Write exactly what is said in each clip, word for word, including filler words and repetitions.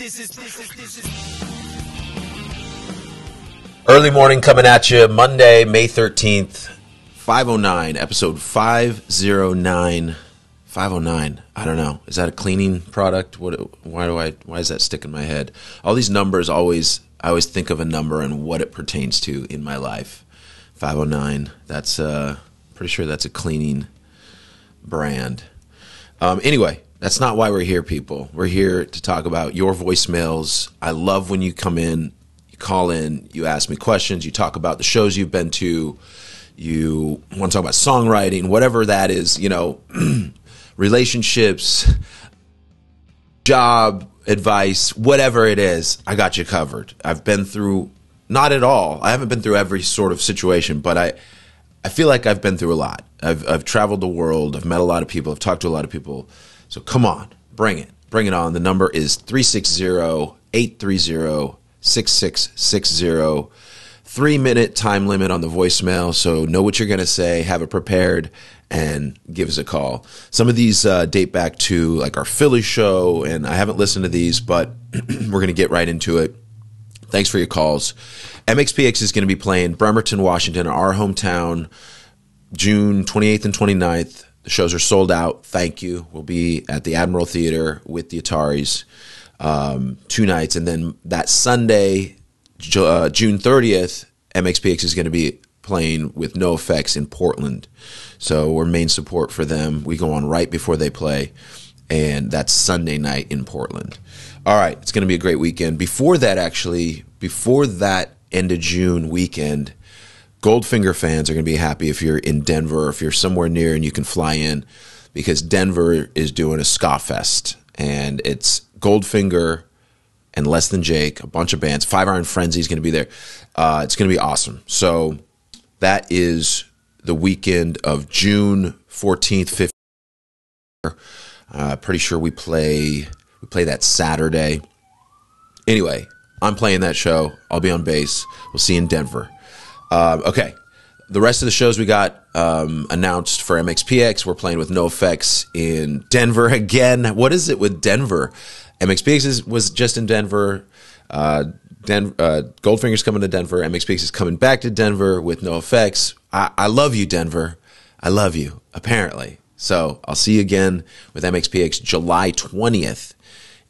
This is, this is, this is. Early morning coming at you, Monday, May thirteenth, five oh nine, episode five oh nine. five oh nine. I don't know. Is that a cleaning product? What? Why do I? Why does that stick in my head? All these numbers always. I always think of a number and what it pertains to in my life. five oh nine. That's uh, pretty sure that's a cleaning brand. Um, anyway, that's not why we're here, people. We're here to talk about your voicemails. I love when you come in, you call in, you ask me questions, you talk about the shows you've been to, you want to talk about songwriting, whatever that is. You know. Relationships, job advice, whatever it is, I got you covered. I've been through, not at all. I haven't been through every sort of situation, but I, I feel like I've been through a lot. I've, I've traveled the world. I've met a lot of people. I've talked to a lot of people. So come on, bring it. Bring it on. The number is three six zero, eight three zero, six six six zero. Three-minute time limit on the voicemail, so know what you're going to say, have it prepared, and give us a call. Some of these uh, date back to like our Philly show, and I haven't listened to these, but we're going to get right into it. Thanks for your calls. M X P X is going to be playing Bremerton, Washington, our hometown, June twenty-eighth and twenty-ninth. The shows are sold out. Thank you. We'll be at the Admiral Theater with the Ataris um, two nights, and then that Sunday, uh, June thirtieth, M X P X is going to be playing with N O F X in Portland. So we're main support for them. We go on right before they play, and that's Sunday night in Portland. All right, it's going to be a great weekend. Before that, actually, before that end of June weekend, Goldfinger fans are going to be happy if you're in Denver, or if you're somewhere near and you can fly in, because Denver is doing a ska fest, and it's Goldfinger and Less Than Jake, a bunch of bands. Five Iron Frenzy is going to be there. Uh, it's going to be awesome. So that is the weekend of June fourteenth, fifteenth. Uh, pretty sure we play we play that Saturday. Anyway, I'm playing that show. I'll be on bass. We'll see you in Denver. Uh, okay, the rest of the shows we got um, announced for M X P X. We're playing with N O F X in Denver again. What is it with Denver? M X P X is, was just in Denver. Uh, Den, uh, Goldfinger's coming to Denver. M X P X is coming back to Denver with N O F X. I, I love you, Denver. I love you, apparently. So I'll see you again with M X P X July twentieth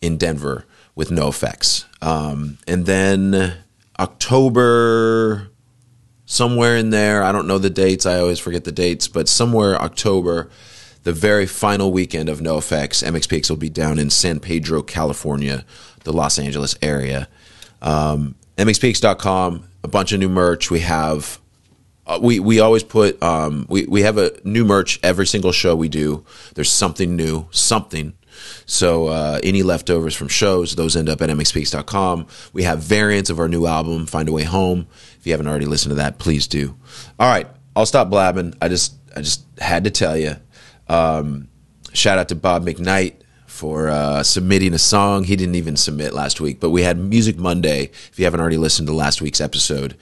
in Denver with N O F X. Um, and then October, somewhere in there, I don't know the dates. I always forget the dates, but somewhere October, the very final weekend of N O F X, M X P X will be down in San Pedro, California, the Los Angeles area. Um, M X P X dot com, a bunch of new merch. We have, uh, we we always put, um, we, we have a new merch every single show we do. There's something new, something. So uh, any leftovers from shows, those end up at M X P X dot com. We have variants of our new album, Find a Way Home. If you haven't already listened to that, please do. All right, I'll stop blabbing. I just I just had to tell you. Um, shout out to Bob McKnight for uh, submitting a song. He didn't even submit last week, but we had Music Monday. If you haven't already listened to last week's episode,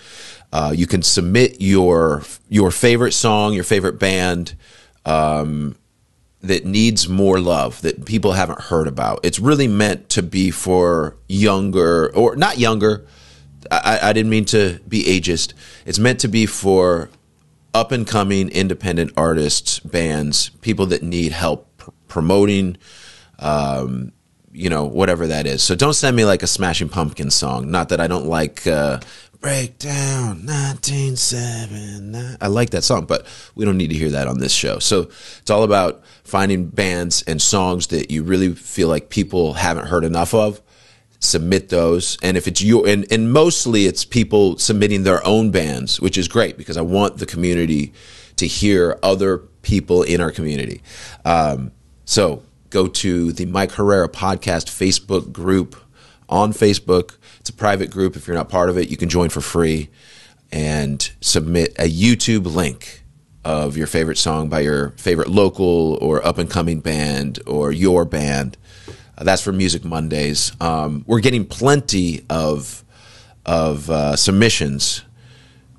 uh, you can submit your your favorite song, your favorite band um, that needs more love, that people haven't heard about. It's really meant to be for younger, or not younger. I, I didn't mean to be ageist. It's meant to be for up-and-coming independent artists, bands, people that need help pr- promoting, um, you know, whatever that is. So don't send me like a Smashing Pumpkins song. Not that I don't like uh, Breakdown nineteen seventy-nine. I like that song, but we don't need to hear that on this show. So it's all about finding bands and songs that you really feel like people haven't heard enough of. Submit those, and if it's your and, and mostly it's people submitting their own bands, which is great because I want the community to hear other people in our community. Um, so go to the Mike Herrera Podcast Facebook group on Facebook. It's a private group. If you're not part of it, you can join for free and submit a YouTube link of your favorite song by your favorite local or up and coming band or your band. That's for Music Mondays. Um, we're getting plenty of of uh, submissions,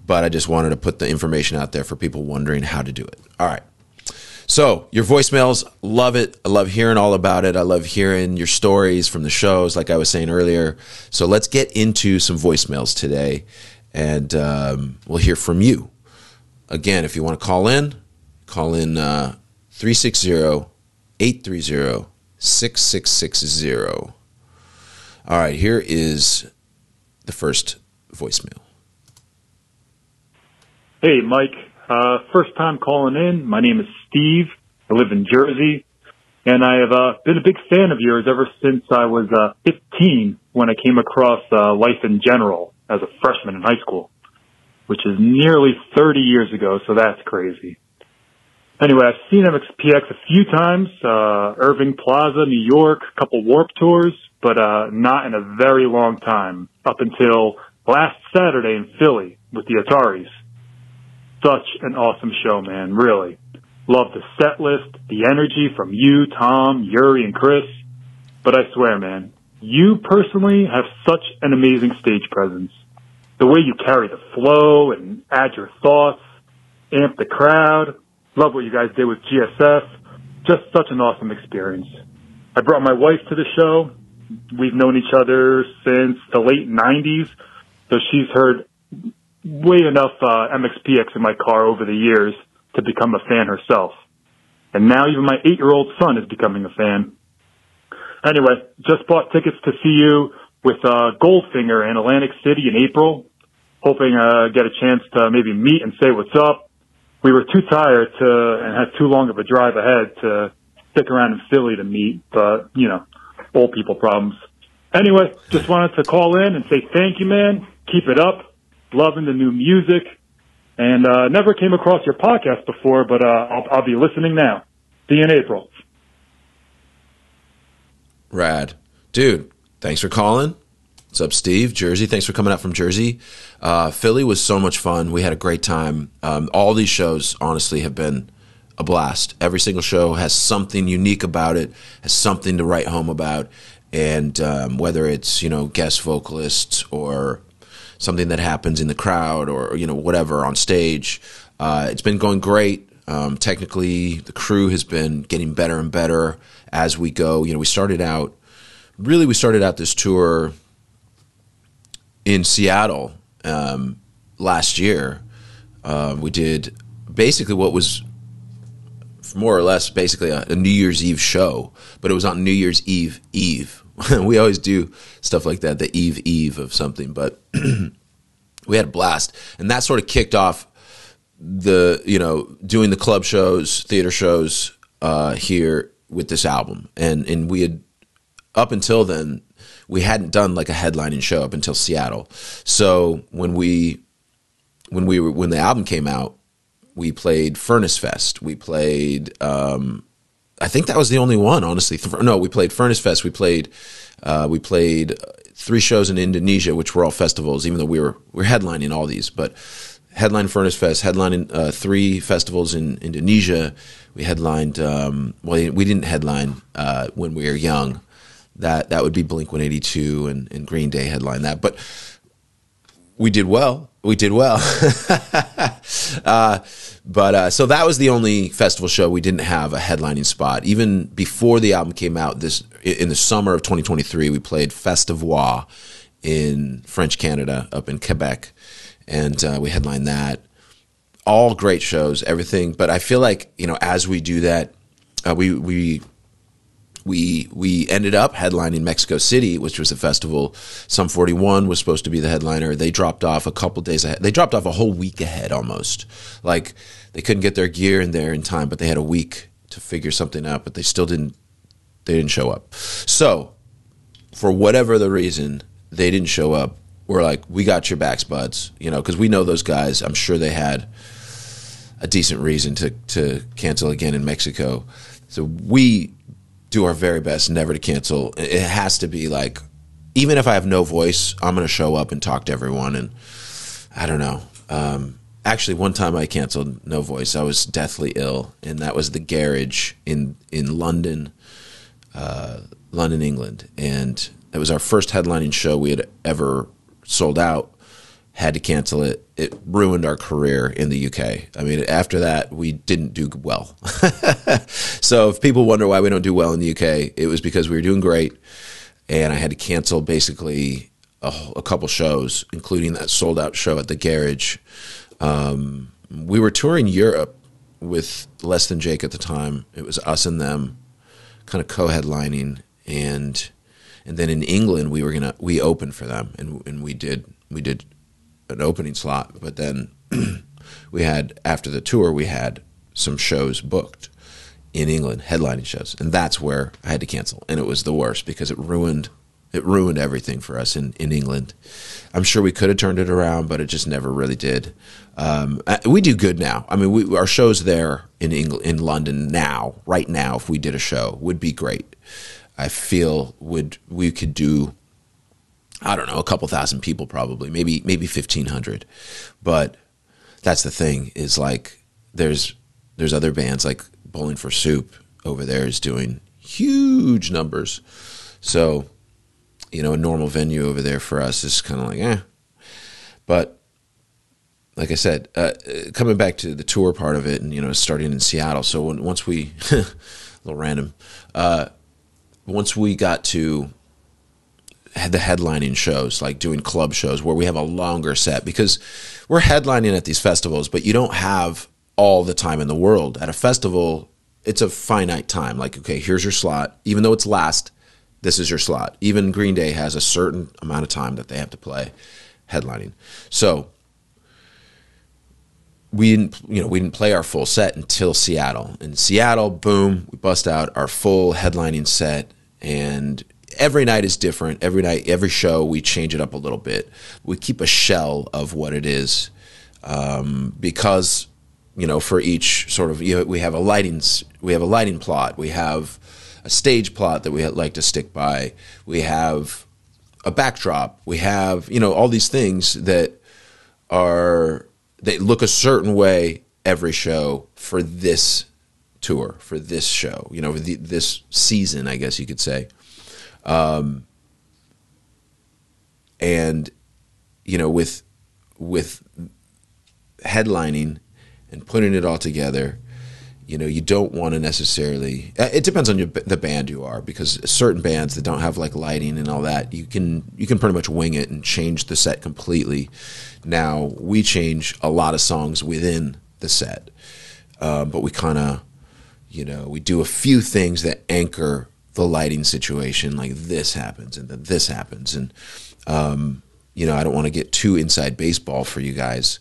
but I just wanted to put the information out there for people wondering how to do it. All right. So your voicemails, love it. I love hearing all about it. I love hearing your stories from the shows, like I was saying earlier. So let's get into some voicemails today, and um, we'll hear from you. Again, if you want to call in, call in uh, three six zero, eight three zero, six six six zero. All right, here is the first voicemail. Hey, Mike. Uh, first time calling in. My name is Steve. I live in Jersey, and I have uh, been a big fan of yours ever since I was uh, fifteen, when I came across uh, Life in General as a freshman in high school, which is nearly thirty years ago, so that's crazy. Anyway, I've seen M X P X a few times, uh, Irving Plaza, New York, a couple Warp Tours, but uh, not in a very long time, up until last Saturday in Philly with the Ataris. Such an awesome show, man, really. Love the set list, the energy from you, Tom, Yuri, and Chris. But I swear, man, you personally have such an amazing stage presence. The way you carry the flow and add your thoughts, amp the crowd. Love what you guys did with G S F. Just such an awesome experience. I brought my wife to the show. We've known each other since the late nineties, so she's heard way enough uh, M X P X in my car over the years to become a fan herself. And now even my eight-year-old son is becoming a fan. Anyway, just bought tickets to see you with uh, Goldfinger in Atlantic City in April, hoping uh get a chance to maybe meet and say what's up. We were too tired to and had too long of a drive ahead to stick around in Philly to meet, but, you know, old people problems. Anyway, just wanted to call in and say thank you, man. Keep it up. Loving the new music, and uh, never came across your podcast before, but uh, I'll, I'll be listening now. See you in April. Rad. Dude, thanks for calling. What's up, Steve? Jersey. Thanks for coming out from Jersey. Uh, Philly was so much fun. We had a great time. Um, all these shows, honestly, have been a blast. Every single show has something unique about it, has something to write home about, and um, whether it's, you know, guest vocalists or something that happens in the crowd or, you know, whatever on stage. Uh, it's been going great. Um, technically, the crew has been getting better and better as we go. You know, we started out, really we started out this tour in Seattle um, last year. Uh, we did basically what was more or less basically a, a New Year's Eve show, but it was on New Year's Eve Eve. We always do stuff like that, the Eve Eve of something, but we had a blast. And that sort of kicked off the, you know, doing the club shows, theater shows uh, here with this album. And, and we had, up until then, we hadn't done like a headlining show up until Seattle. So when we, when we were, when the album came out, we played Furnace Fest. We played, um, I think that was the only one, honestly. No, we played Furnace Fest. We played, uh, we played three shows in Indonesia, which were all festivals, even though we were we we're headlining all these. But headlined Furnace Fest, headlining uh, three festivals in Indonesia. We headlined. Um, well, we didn't headline uh, when we were young. That that would be Blink one eighty-two and, and Green Day headlined that. But we did well. We did well. uh, but uh, so that was the only festival show we didn't have a headlining spot. Even before the album came out, this in the summer of twenty twenty-three, we played Festivois in French Canada, up in Quebec, and uh, we headlined that. All great shows, everything. But I feel like, you know, as we do that, uh, we we. We we ended up headlining Mexico City, which was a festival. Sum forty-one was supposed to be the headliner. They dropped off a couple days ahead. They dropped off a whole week ahead almost. Like, they couldn't get their gear in there in time, but they had a week to figure something out. But they still didn't. They didn't show up. So, for whatever the reason, they didn't show up. We're like, we got your backs, buds. You know, because we know those guys. I'm sure they had a decent reason to to cancel again in Mexico. So we do our very best never to cancel. It has to be like, even if I have no voice, I'm going to show up and talk to everyone. And I don't know. Um, actually, one time I canceled no voice. I was deathly ill, and that was the Garage in in London, uh, London, England. And it was our first headlining show we had ever sold out. had to cancel it. It ruined our career in the U K. I mean, after that, we didn't do well. So if people wonder why we don't do well in the U K, it was because we were doing great, and I had to cancel basically a, a couple shows, including that sold-out show at the Garage. Um, we were touring Europe with Less Than Jake at the time. It was us and them, kind of co-headlining, and and then in England we were gonna we opened for them, and and we did we did an opening slot, but then we had, after the tour, we had some shows booked in England, headlining shows, and that's where I had to cancel, and it was the worst because it ruined it ruined everything for us in in England. I'm sure we could have turned it around, but it just never really did. Um, we do good now. I mean, we, our shows there in England, in London now, right now, if we did a show, would be great. I feel would we could do, I don't know, a couple thousand people probably, maybe maybe fifteen hundred. But that's the thing, is like there's there's other bands like Bowling for Soup over there is doing huge numbers. So, you know, a normal venue over there for us is kind of like, eh. But like I said, uh, coming back to the tour part of it, and, you know, starting in Seattle. So when, once we, a little random, uh, once we got to the headlining shows, like doing club shows where we have a longer set, because we're headlining at these festivals, but you don't have all the time in the world. At a festival, it's a finite time. Like, okay, here's your slot. Even though it's last, this is your slot. Even Green Day has a certain amount of time that they have to play headlining. So we didn't, you know, we didn't play our full set until Seattle. In Seattle, boom, we bust out our full headlining set, and every night is different. Every night, every show, we change it up a little bit. We keep a shell of what it is, um, because, you know, for each sort of, you know, we have a lighting, we have a lighting plot, we have a stage plot that we like to stick by, we have a backdrop, we have, you know, all these things that are, they look a certain way every show for this tour, for this show, you know, the, this season, I guess you could say. Um, and, you know, with with headlining and putting it all together, you know, you don't want to necessarily, it depends on your, the band you are, because certain bands that don't have like lighting and all that, you can, you can pretty much wing it and change the set completely. Now we change a lot of songs within the set, um, but we kind of, you know, we do a few things that anchor the lighting situation, like this happens and then this happens. And, um, you know, I don't want to get too inside baseball for you guys,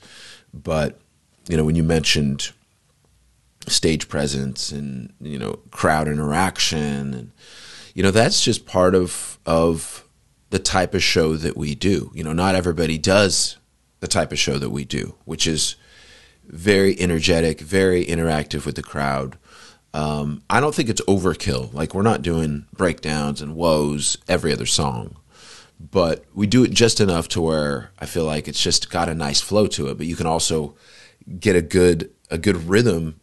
but, you know, when you mentioned stage presence and, you know, crowd interaction, and, you know, that's just part of of the type of show that we do. You know, not everybody does the type of show that we do, which is very energetic, very interactive with the crowd. Um, I don't think it's overkill. Like, we're not doing breakdowns and woes every other song, but we do it just enough to where I feel like it's just got a nice flow to it, but you can also get a good a good rhythm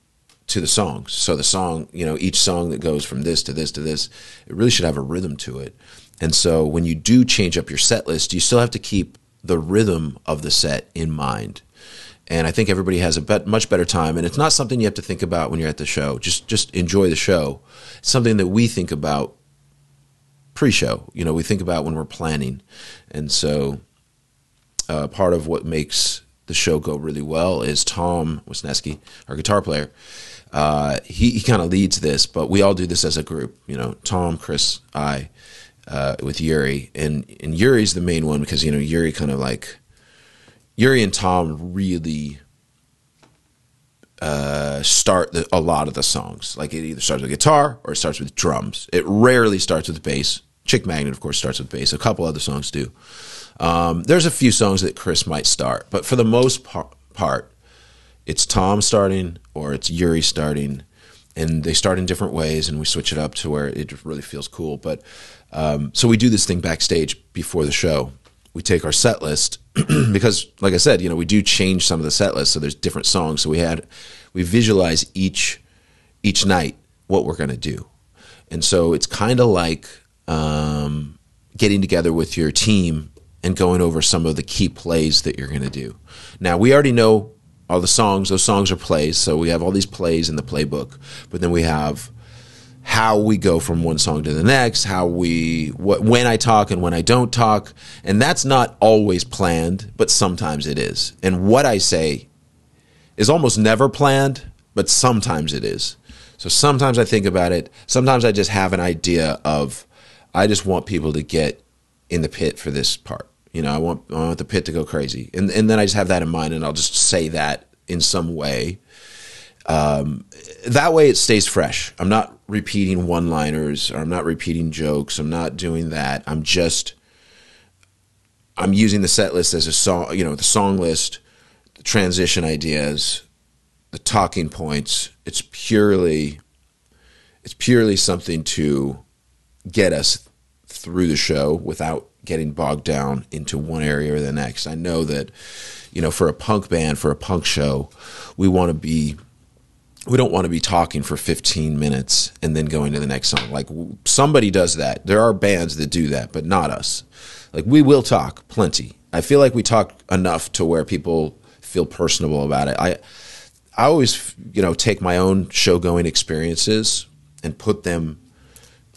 to the songs. So the song, you know, each song that goes from this to this to this, it really should have a rhythm to it. And so when you do change up your set list, you still have to keep the rhythm of the set in mind. And I think everybody has a bet, much better time. And it's not something you have to think about when you're at the show. Just just enjoy the show. It's something that we think about pre-show. You know, we think about when we're planning. And so uh, part of what makes the show go really well is Tom Wisniewski, our guitar player. Uh, he he kind of leads this, but we all do this as a group, you know, Tom, Chris, I, uh, with Yuri. And, and Yuri's the main one because, you know, Yuri kind of like, Yuri and Tom really uh, start the, a lot of the songs. Like, it either starts with guitar or it starts with drums. It rarely starts with bass. Chick Magnet, of course, starts with bass. A couple other songs do. Um, there's a few songs that Chris might start, but for the most par part, it's Tom starting or it's Yuri starting, and they start in different ways, and we switch it up to where it really feels cool. But um, so we do this thing backstage before the show. We take our set list because, like I said, you know, we do change some of the set list, so there's different songs. So we had we visualize each each night what we're gonna do, and so it's kind of like um, getting together with your team and going over some of the key plays that you're going to do. Now, we already know all the songs. Those songs are plays, so we have all these plays in the playbook, but then we have how we go from one song to the next, how we, what, when I talk and when I don't talk, and that's not always planned, but sometimes it is. And what I say is almost never planned, but sometimes it is. So sometimes I think about it. Sometimes I just have an idea of, I just want people to get in the pit for this part. You know, I want I want the pit to go crazy. And and then I just have that in mind, and I'll just say that in some way. Um, that way it stays fresh. I'm not repeating one-liners, or I'm not repeating jokes. I'm not doing that. I'm just, I'm using the set list as a song, you know, the song list, the transition ideas, the talking points. It's purely, it's purely something to get us through the show without getting bogged down into one area or the next. I know that, you know, for a punk band, for a punk show, we want to be, we don't want to be talking for fifteen minutes and then going to the next song. Like, somebody does that. There are bands that do that, but not us. Like, we will talk plenty. I feel like we talk enough to where people feel personable about it. I, I always, you know, take my own show going experiences and put them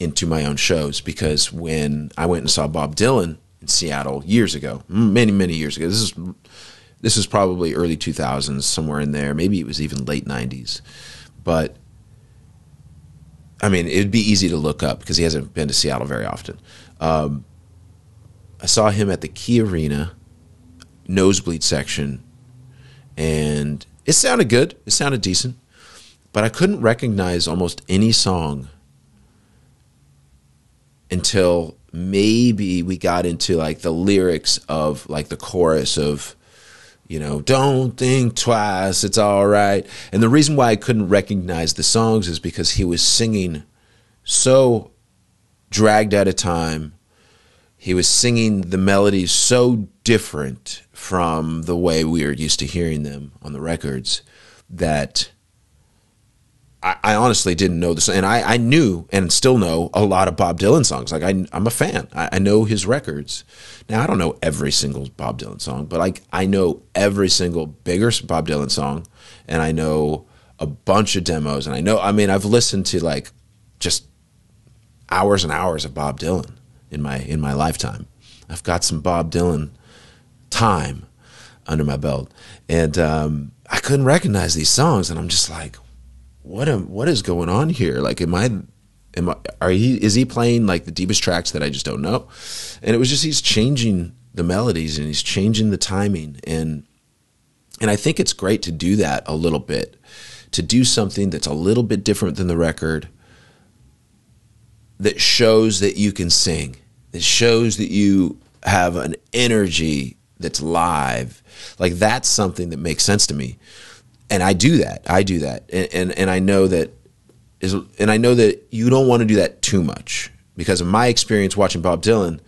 into my own shows, because when I went and saw Bob Dylan in Seattle years ago, many, many years ago, this is, this is probably early two thousands, somewhere in there. Maybe it was even late nineties. But, I mean, it'd be easy to look up because he hasn't been to Seattle very often. Um, I saw him at the Key Arena, nosebleed section, and it sounded good. It sounded decent. But I couldn't recognize almost any song until maybe we got into, like, the lyrics of, like, the chorus of, you know, don't think twice, it's all right. And the reason why I couldn't recognize the songs is because he was singing so dragged out of time. He was singing the melodies so different from the way we were used to hearing them on the records that I, I honestly didn't know this. And I, I knew and still know a lot of Bob Dylan songs. Like, I, I'm a fan. I, I know his records. Now, I don't know every single Bob Dylan song, but like, I know every single bigger Bob Dylan song, and I know a bunch of demos. And I know, I mean, I've listened to like just hours and hours of Bob Dylan in my, in my lifetime. I've got some Bob Dylan time under my belt, and um, I couldn't recognize these songs. And I'm just like, What am, what is going on here? Like, am I, am I, are he, is he playing like the deepest tracks that I just don't know? And it was just, he's changing the melodies and he's changing the timing. And, and I think it's great to do that a little bit, to do something that's a little bit different than the record, that shows that you can sing, that shows that you have an energy that's live. Like, that's something that makes sense to me. And I do that. I do that. And, and, and I know that is, and I know that you don't want to do that too much, because in my experience watching Bob Dylan,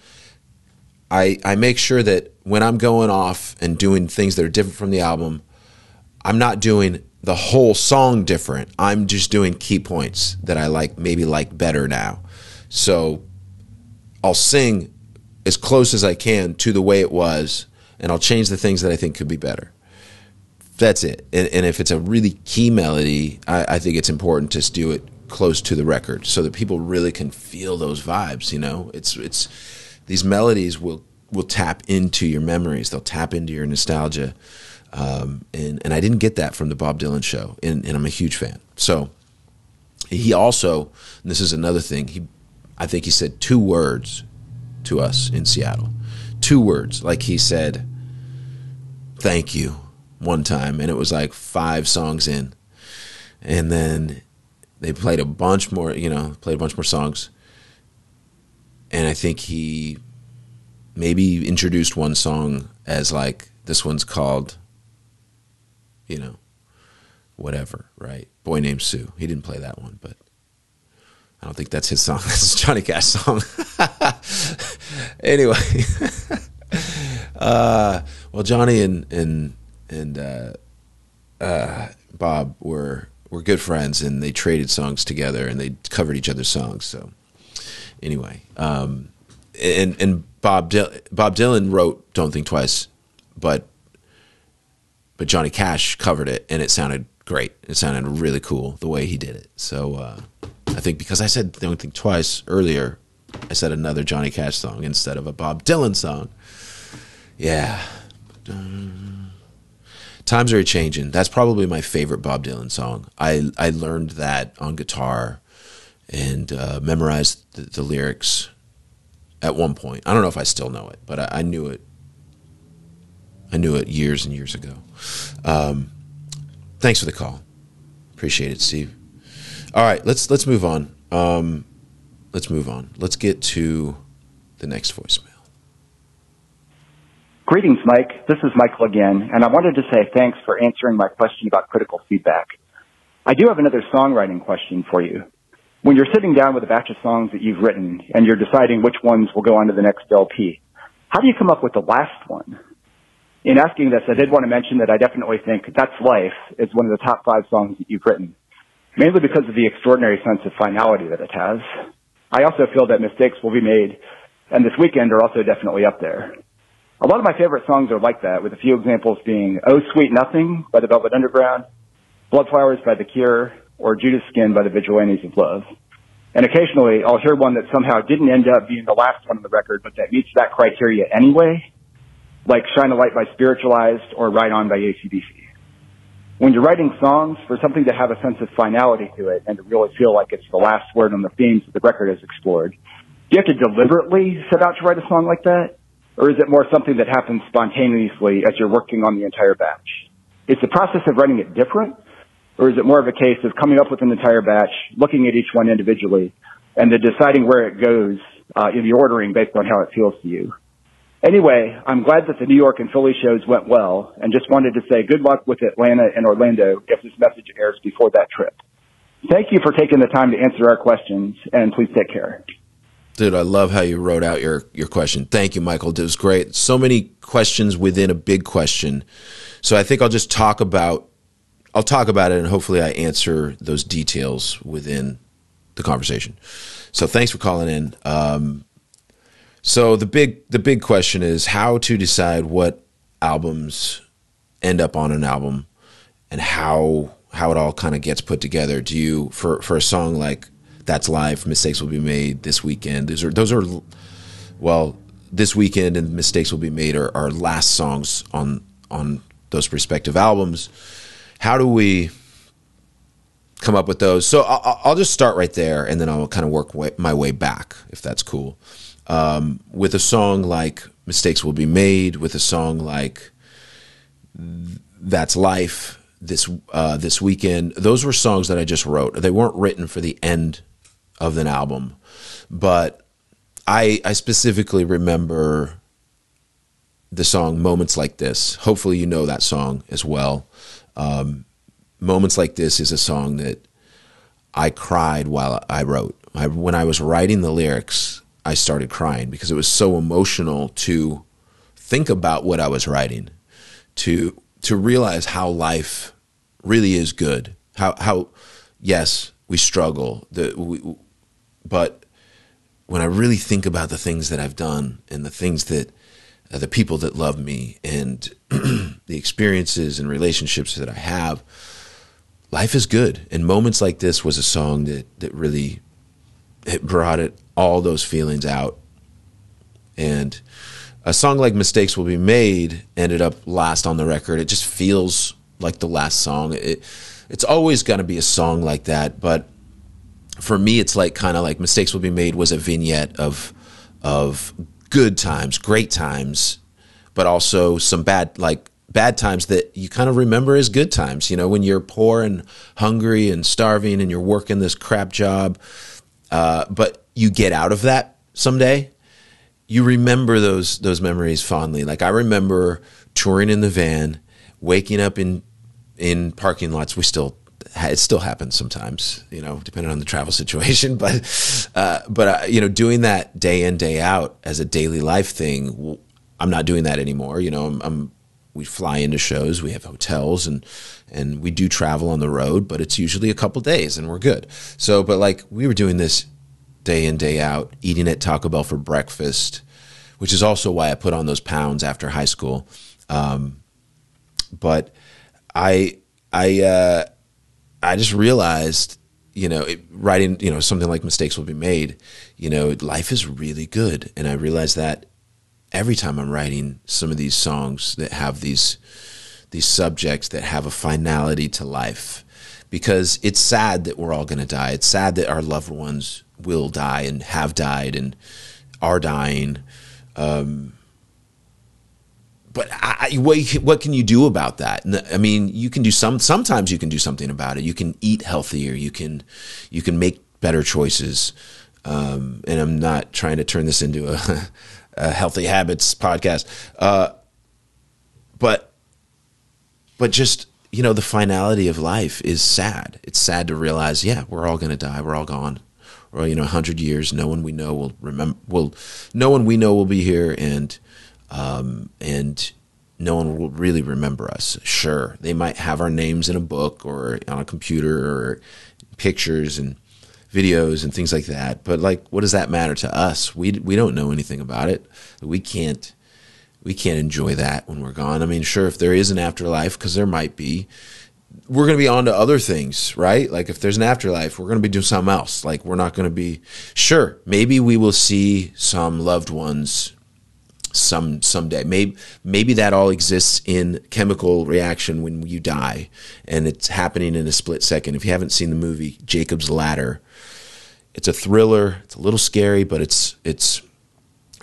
I, I make sure that when I'm going off and doing things that are different from the album, I'm not doing the whole song different. I'm just doing key points that I like, maybe like better now. So I'll sing as close as I can to the way it was, and I'll change the things that I think could be better. That's it. And, and if it's a really key melody, I, I think it's important to do it close to the record so that people really can feel those vibes. You know, it's, it's, these melodies will, will tap into your memories. They'll tap into your nostalgia. Um, and, and I didn't get that from the Bob Dylan show, and, and I'm a huge fan. So he also, and this is another thing, he, I think he said two words to us in Seattle, two words. Like, he said, thank you, one time, and it was like five songs in, and then they played a bunch more, you know, played a bunch more songs, and I think he maybe introduced one song as like, this one's called, you know, whatever, right? Boy Named Sue. He didn't play that one, but I don't think that's his song. That's Johnny Cash song. Anyway, uh, well, Johnny and and and uh, uh, Bob were, were good friends, and they traded songs together, and they covered each other's songs. So anyway, um, and, and Bob Dylan, Bob Dylan wrote Don't Think Twice, but but Johnny Cash covered it, and it sounded great. It sounded really cool the way he did it. So uh, I think because I said Don't Think Twice earlier, I said another Johnny Cash song instead of a Bob Dylan song. Yeah. Times Are Changing. That's probably my favorite Bob Dylan song. I, I learned that on guitar and uh, memorized the, the lyrics at one point. I don't know if I still know it, but I, I knew it. I knew it years and years ago. Um, thanks for the call. Appreciate it, Steve. All right, let's let's move on. Um, let's move on. Let's get to the next voicemail. Greetings, Mike. This is Michael again, and I wanted to say thanks for answering my question about critical feedback. I do have another songwriting question for you. When you're sitting down with a batch of songs that you've written and you're deciding which ones will go on to the next L P, how do you come up with the last one? In asking this, I did want to mention that I definitely think That's Life is one of the top five songs that you've written, mainly because of the extraordinary sense of finality that it has. I also feel that Mistakes Will Be Made and This Weekend are also definitely up there. A lot of my favorite songs are like that, with a few examples being Oh Sweet Nothing by the Velvet Underground, Bloodflowers by The Cure, or Judas Skin by the Vigilantes of Love. And occasionally, I'll hear one that somehow didn't end up being the last one on the record, but that meets that criteria anyway, like Shine a Light by Spiritualized or Right On by A C D C. When you're writing songs, for something to have a sense of finality to it and to really feel like it's the last word on the themes that the record has explored, do you have to deliberately set out to write a song like that? Or is it more something that happens spontaneously as you're working on the entire batch? Is the process of writing it different? Or is it more of a case of coming up with an entire batch, looking at each one individually, and then deciding where it goes uh, in the ordering based on how it feels to you? Anyway, I'm glad that the New York and Philly shows went well, and just wanted to say good luck with Atlanta and Orlando if this message airs before that trip. Thank you for taking the time to answer our questions, and please take care. Dude, I love how you wrote out your, your question. Thank you, Michael. It was great. So many questions within a big question. So I think I'll just talk about, I'll talk about it, and hopefully I answer those details within the conversation. So thanks for calling in. Um, So the big the big question is how to decide what albums end up on an album and how how it all kind of gets put together. Do you for for a song like That's Life, Mistakes Will Be Made, This Weekend, those are those are well, This Weekend and Mistakes Will Be Made are our last songs on on those respective albums. How do we come up with those? So I'll, I'll just start right there, and then I'll kind of work way, my way back, if that's cool. Um, with a song like Mistakes Will Be Made, with a song like That's Life, this uh, this weekend, those were songs that I just wrote. They weren't written for the end of an album, but I, I specifically remember the song Moments Like This. Hopefully you know that song as well. Um, Moments Like This is a song that I cried while I wrote. I, when I was writing the lyrics, I started crying because it was so emotional to think about what I was writing, to to realize how life really is good. How how yes, we struggle, the, we, but when I really think about the things that I've done and the things that uh, the people that love me and the experiences and relationships that I have, life is good. And Moments Like This was a song that that really it brought it. all those feelings out. And a song like Mistakes Will Be Made ended up last on the record. It just feels like the last song. It, it's always going to be a song like that. But for me, it's like kind of like Mistakes Will Be Made was a vignette of, of good times, great times, but also some bad, like bad times that you kind of remember as good times. You know, when you're poor and hungry and starving and you're working this crap job, uh, but you get out of that someday, you remember those those memories fondly. Like I remember touring in the van, waking up in in parking lots. We still it still happens sometimes, you know, depending on the travel situation. But uh, but uh, you know, doing that day in day out as a daily life thing, I'm not doing that anymore. You know, I'm, I'm we fly into shows, we have hotels, and and we do travel on the road, but it's usually a couple days and we're good. So, but like we were doing this day in, day out, eating at Taco Bell for breakfast, which is also why I put on those pounds after high school. Um, but I, I, uh, I just realized, you know, it, writing, you know, something like Mistakes Will Be Made, you know, life is really good. And I realized that every time I'm writing some of these songs that have these, these subjects that have a finality to life, because it's sad that we're all going to die. It's sad that our loved ones will die and have died and are dying. Um, but I, what, what can you do about that? I mean, you can do some, sometimes you can do something about it. You can eat healthier. You can, you can make better choices. Um, and I'm not trying to turn this into a, a healthy habits podcast. Uh, but, but just, you know, the finality of life is sad. It's sad to realize, yeah, we're all going to die. We're all gone. Or, you know, a hundred years, no one we know will remember, will, no one we know will be here. And, Um, and no one will really remember us. Sure, they might have our names in a book or on a computer or pictures and videos and things like that. But like, what does that matter to us? We we don't know anything about it. We can't we can't enjoy that when we're gone. I mean, sure, if there is an afterlife, because there might be, we're going to be on to other things, right? Like if there's an afterlife, we're going to be doing something else. Like we're not going to be, sure, maybe we will see some loved ones some someday. Maybe maybe that all exists in chemical reaction when you die, and it's happening in a split second. If you haven't seen the movie Jacob's Ladder, it's a thriller. It's a little scary, but it's it's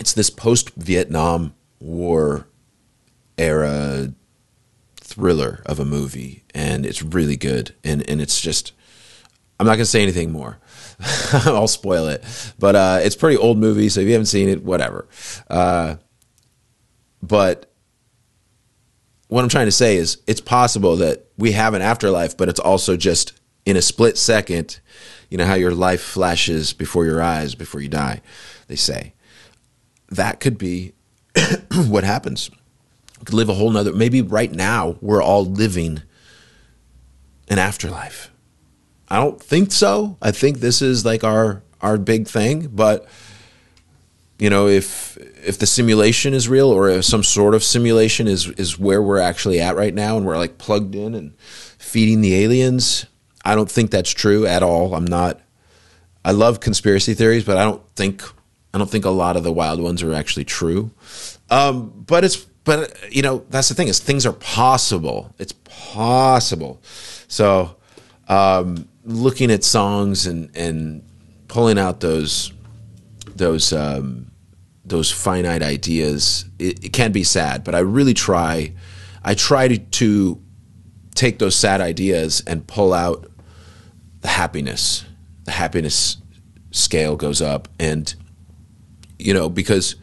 it's this post-Vietnam War era thriller of a movie, and it's really good. And and it's just, I'm not gonna say anything more. I'll spoil it, but uh, it's a pretty old movie, so if you haven't seen it, whatever. Uh, But what I'm trying to say is it's possible that we have an afterlife, but it's also just in a split second, you know, how your life flashes before your eyes, before you die, they say. That could be what happens. We could live a whole nother, maybe right now we're all living an afterlife. I don't think so. I think this is like our, our big thing, but you know, if if the simulation is real, or if some sort of simulation is is where we're actually at right now, and we're like plugged in and feeding the aliens, I don't think that's true at all. I'm not. I love conspiracy theories, but I don't think I don't think a lot of the wild ones are actually true. Um, but it's but you know that's the thing, is things are possible. It's possible. So um, looking at songs and and pulling out those. those um, those finite ideas, it, it can be sad, but I really try, I try to, to take those sad ideas and pull out the happiness. The happiness scale goes up, and, you know, because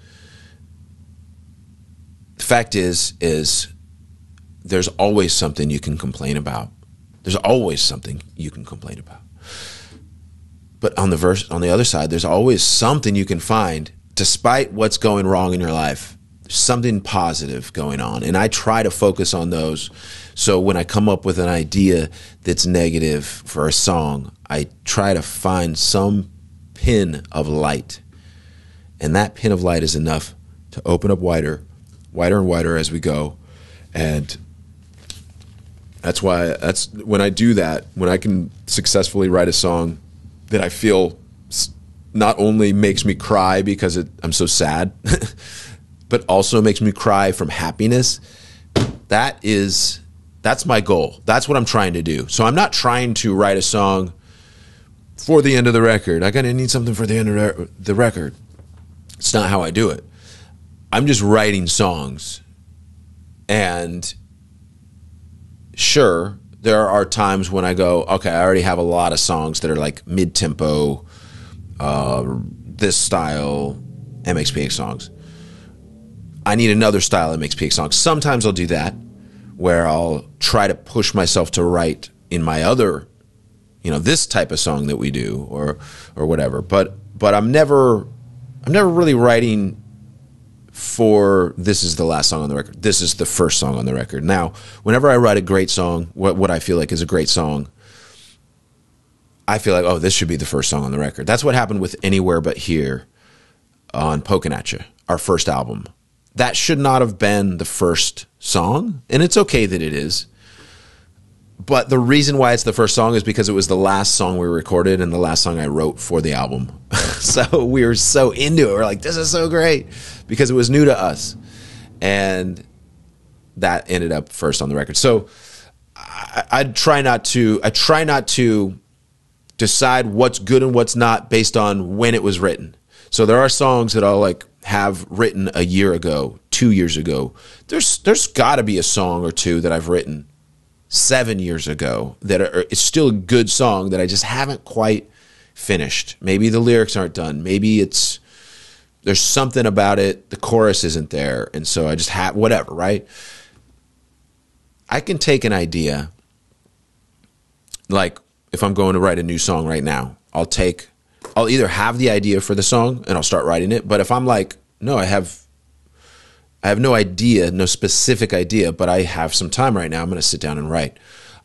the fact is, is there's always something you can complain about. There's always something you can complain about. But on the verse, on the other side, there's always something you can find, despite what's going wrong in your life. There's something positive going on, and I try to focus on those. So when I come up with an idea that's negative for a song, I try to find some pin of light, and that pin of light is enough to open up wider, wider and wider as we go. And that's why, that's when I do that, when I can successfully write a song that I feel not only makes me cry because it, I'm so sad, but also makes me cry from happiness. That is, that's my goal. That's what I'm trying to do. So I'm not trying to write a song for the end of the record. I gotta need something for the end of the record. It's not how I do it. I'm just writing songs. And sure, there are times when I go, okay, I already have a lot of songs that are like mid-tempo, uh, this style M X P X songs. I need another style M X P X song. Sometimes I'll do that, where I'll try to push myself to write in my other, you know, this type of song that we do, or or whatever. But but I'm never, I'm never really writing for this is the last song on the record, this is the first song on the record. Now, whenever I write a great song, what, what I feel like is a great song, I feel like, oh, this should be the first song on the record. That's what happened with Anywhere But Here on Poking At You. our first album. That should not have been the first song, and it's okay that it is. But the reason why it's the first song is because it was the last song we recorded and the last song I wrote for the album. So we were so into it. We're like, this is so great, because it was new to us. And that ended up first on the record. So I, I try not to, I try not to decide what's good and what's not based on when it was written. So there are songs that I'll like have written a year ago, two years ago. There's, there's gotta be a song or two that I've written seven years ago that are, it's still a good song that I just haven't quite finished. Maybe the lyrics aren't done. Maybe it's, there's something about it. The chorus isn't there. And so I just have whatever, right? I can take an idea. Like if I'm going to write a new song right now, I'll take, I'll either have the idea for the song and I'll start writing it. But if I'm like, no, I have, I have no idea, no specific idea, but I have some time right now. I'm going to sit down and write.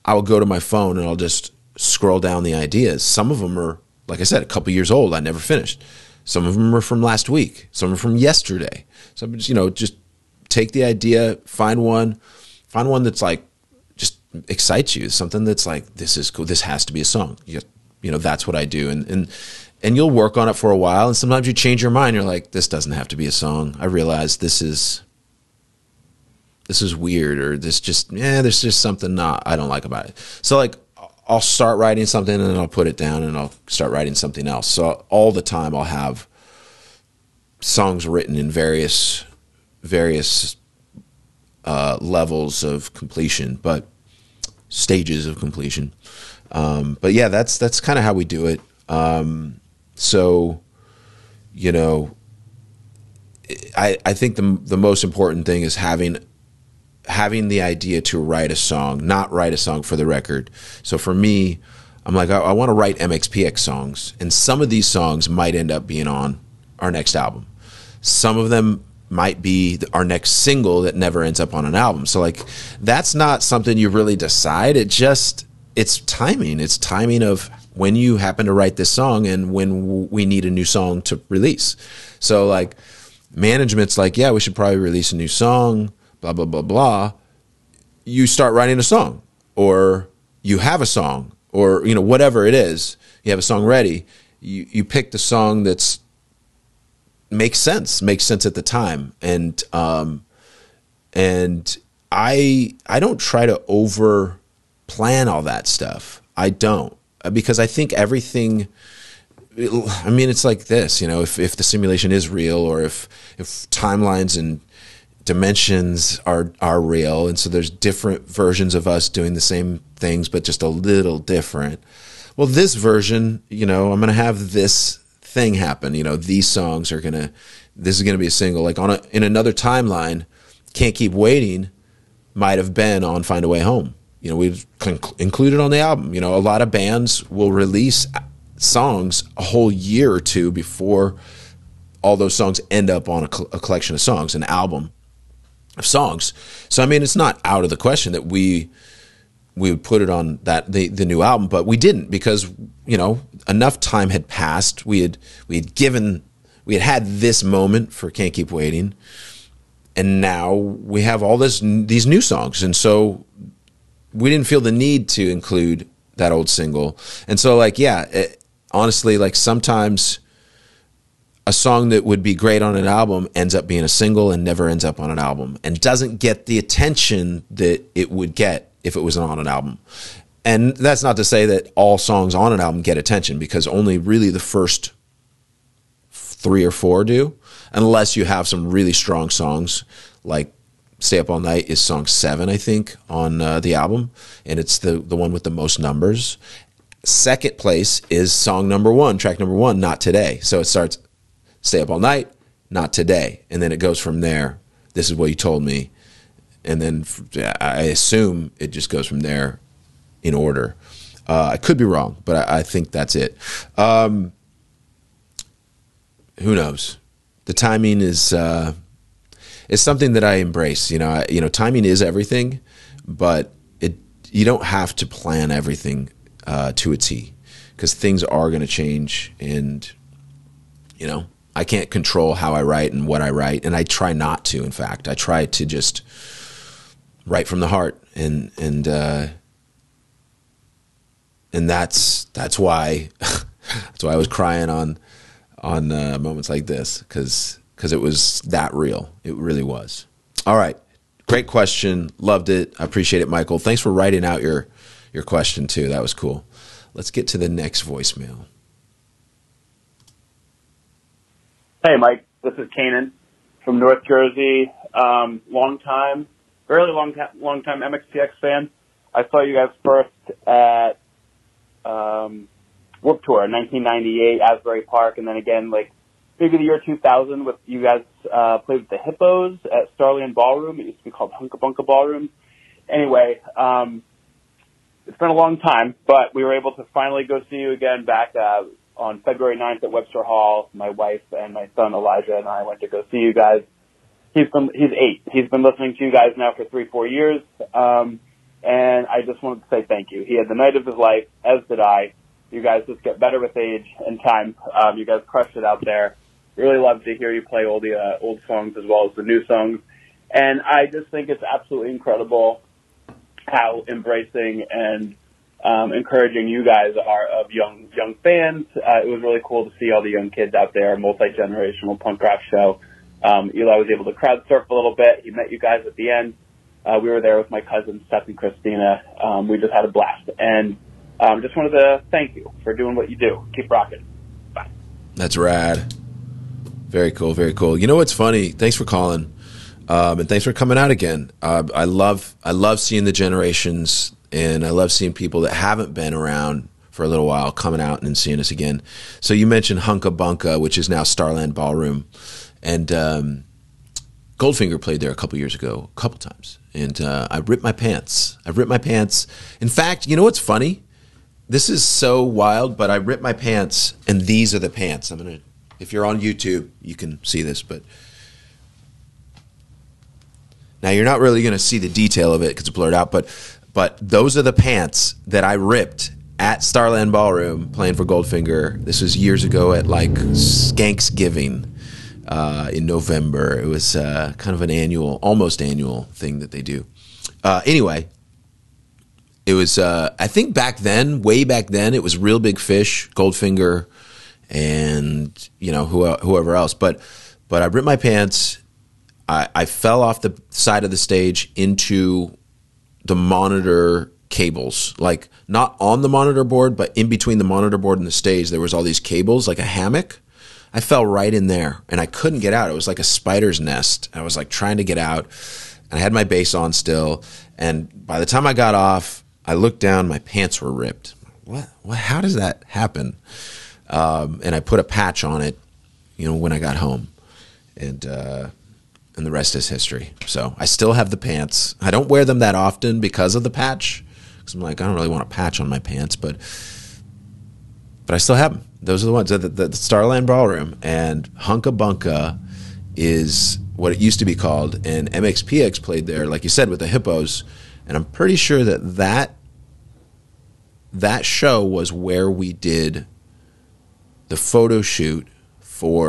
I will go to my phone and I'll just scroll down the ideas. Some of them are, like I said, a couple years old. I never finished. Some of them are from last week. Some are from yesterday. So, you know, just take the idea, find one, find one that's like, just excites you. Something that's like, this is cool. This has to be a song. You, you know, that's what I do. And, and, and you'll work on it for a while. And sometimes you change your mind. You're like, this doesn't have to be a song. I realize this is... this is weird, or this just, yeah, there's just something not, I don't like about it. So like, I'll start writing something and I'll put it down and I'll start writing something else. So all the time I'll have songs written in various, various uh, levels of completion, but stages of completion. Um, but yeah, that's, that's kind of how we do it. Um, so, you know, I, I think the, the most important thing is having having the idea to write a song, not write a song for the record. So for me, I'm like, I, I want to write M X P X songs. And some of these songs might end up being on our next album. Some of them might be our next single that never ends up on an album. So like, that's not something you really decide. It just, it's timing. It's timing of when you happen to write this song and when we need a new song to release. So like, management's like, yeah, we should probably release a new song, blah, blah, blah, blah. You start writing a song, or you have a song, or, you know, whatever it is, you have a song ready. You, you pick the song that's makes sense, makes sense at the time. And, um, and I, I don't try to over plan all that stuff. I don't, because I think everything, it, I mean, it's like this, you know, if, if the simulation is real, or if, if timelines and dimensions are are real, and so there's different versions of us doing the same things but just a little different. Well, this version, you know, I'm gonna have this thing happen, you know, these songs are gonna, this is gonna be a single, like on a, in another timeline, Can't Keep Waiting might have been on Find a Way Home. You know, we've included on the album. You know, a lot of bands will release songs a whole year or two before all those songs end up on a, cl a collection of songs, an album of songs. So I mean, it's not out of the question that we we would put it on that the the new album, but we didn't, because, you know, enough time had passed. We had we had given we had had this moment for Can't Keep Waiting, and now we have all this these new songs, and so we didn't feel the need to include that old single. And so like, yeah, it, honestly, like sometimes a song that would be great on an album ends up being a single and never ends up on an album and doesn't get the attention that it would get if it was on an album. And that's not to say that all songs on an album get attention, because only really the first three or four do, unless you have some really strong songs. Like Stay Up All Night is song seven, I think, on uh, the album. And it's the, the one with the most numbers. Second place is song number one, track number one, Not Today. So it starts... Stay Up All Night, Not Today. And then it goes from there. This Is What You Told Me. And then I assume it just goes from there in order. Uh, I could be wrong, but I, I think that's it. Um, who knows? The timing is, uh, is something that I embrace. You know, I, you know, timing is everything, but it, you don't have to plan everything uh, to a T, because things are going to change. And, you know, I can't control how I write and what I write, and I try not to. In fact, I try to just write from the heart, and and uh, and that's that's why that's why I was crying on on uh, Moments Like This, because because it was that real. It really was. All right, great question. Loved it. I appreciate it, Michael. Thanks for writing out your your question too. That was cool. Let's get to the next voicemail. Hey, Mike. This is Kanan from North Jersey. Um, long time, really long, long time M X P X fan. I saw you guys first at um, Warp Tour in nineteen ninety-eight, Asbury Park, and then again, like maybe the year two thousand. With you guys uh, played with the Hippos at Starland Ballroom. It used to be called Hunka Bunka Ballroom. Anyway, um, it's been a long time, but we were able to finally go see you again back. Uh, On February ninth at Webster Hall, my wife and my son Elijah and I went to go see you guys. He's been, he's eight. He's been listening to you guys now for three, four years. Um, and I just wanted to say thank you. He had the night of his life, as did I. You guys just get better with age and time. Um, you guys crushed it out there. Really love to hear you play all the uh, old songs as well as the new songs. And I just think it's absolutely incredible how embracing and Um, encouraging you guys are of young young fans. Uh, it was really cool to see all the young kids out there, multi-generational punk rock show. Um, Eli was able to crowd surf a little bit. He met you guys at the end. Uh, we were there with my cousins, Seth and Christina. Um, we just had a blast. And um, just wanted to thank you for doing what you do. Keep rocking. Bye. That's rad. Very cool, very cool. You know what's funny? Thanks for calling. Um, and thanks for coming out again. Uh, I love I love seeing the generations. And I love seeing people that haven't been around for a little while coming out and seeing us again. So you mentioned Hunka Bunka, which is now Starland Ballroom. And um, Goldfinger played there a couple years ago, a couple times. And uh, I ripped my pants. I ripped my pants. In fact, you know what's funny? This is so wild, but I ripped my pants, and these are the pants. I'm gonna. If you're on YouTube, you can see this, but... Now, you're not really going to see the detail of it because it's blurred out, but... But those are the pants that I ripped at Starland Ballroom playing for Goldfinger. This was years ago at like Skanksgiving uh, in November. It was uh, kind of an annual, almost annual thing that they do. Uh, anyway, it was, uh, I think back then, way back then, it was Real Big Fish, Goldfinger, and, you know, whoever else. But, but I ripped my pants. I, I fell off the side of the stage into... the monitor cables, like not on the monitor board, but in between the monitor board and the stage, there was all these cables, like a hammock. I fell right in there and I couldn't get out. It was like a spider's nest. I was like trying to get out and I had my bass on still. And by the time I got off, I looked down, my pants were ripped. What, what, how does that happen? Um, and I put a patch on it, you know, when I got home and, uh, and the rest is history. So I still have the pants. I don't wear them that often because of the patch. Because I'm like, I don't really want a patch on my pants, but but I still have them. Those are the ones. The, the, the Starland Ballroom and Hunka Bunka is what it used to be called. And M X P X played there, like you said, with the Hippos. And I'm pretty sure that that, that show was where we did the photo shoot for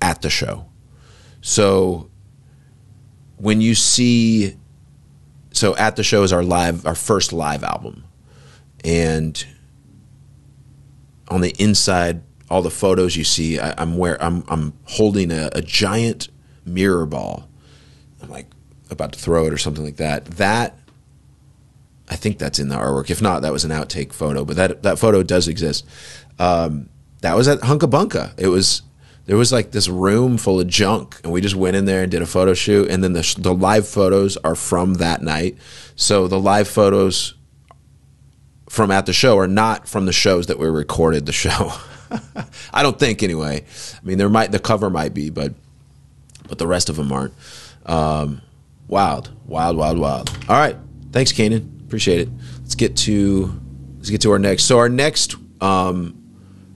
At The Show. So when you see, so At The Show is our live, our first live album. And on the inside, all the photos you see, I, I'm where I'm, I'm holding a, a giant mirror ball. I'm like about to throw it or something like that. That, I think that's in the artwork. If not, that was an outtake photo, but that, that photo does exist. Um, that was at Hunka Bunka. It was, there was like this room full of junk, and we just went in there and did a photo shoot. And then the, the live photos are from that night. So the live photos from At The Show are not from the shows that we recorded the show. I don't think, anyway. I mean, there might, the cover might be, but but the rest of them aren't. Um, wild, wild, wild, wild. All right, thanks, Kanan. Appreciate it. Let's get to let's get to our next. So our next um,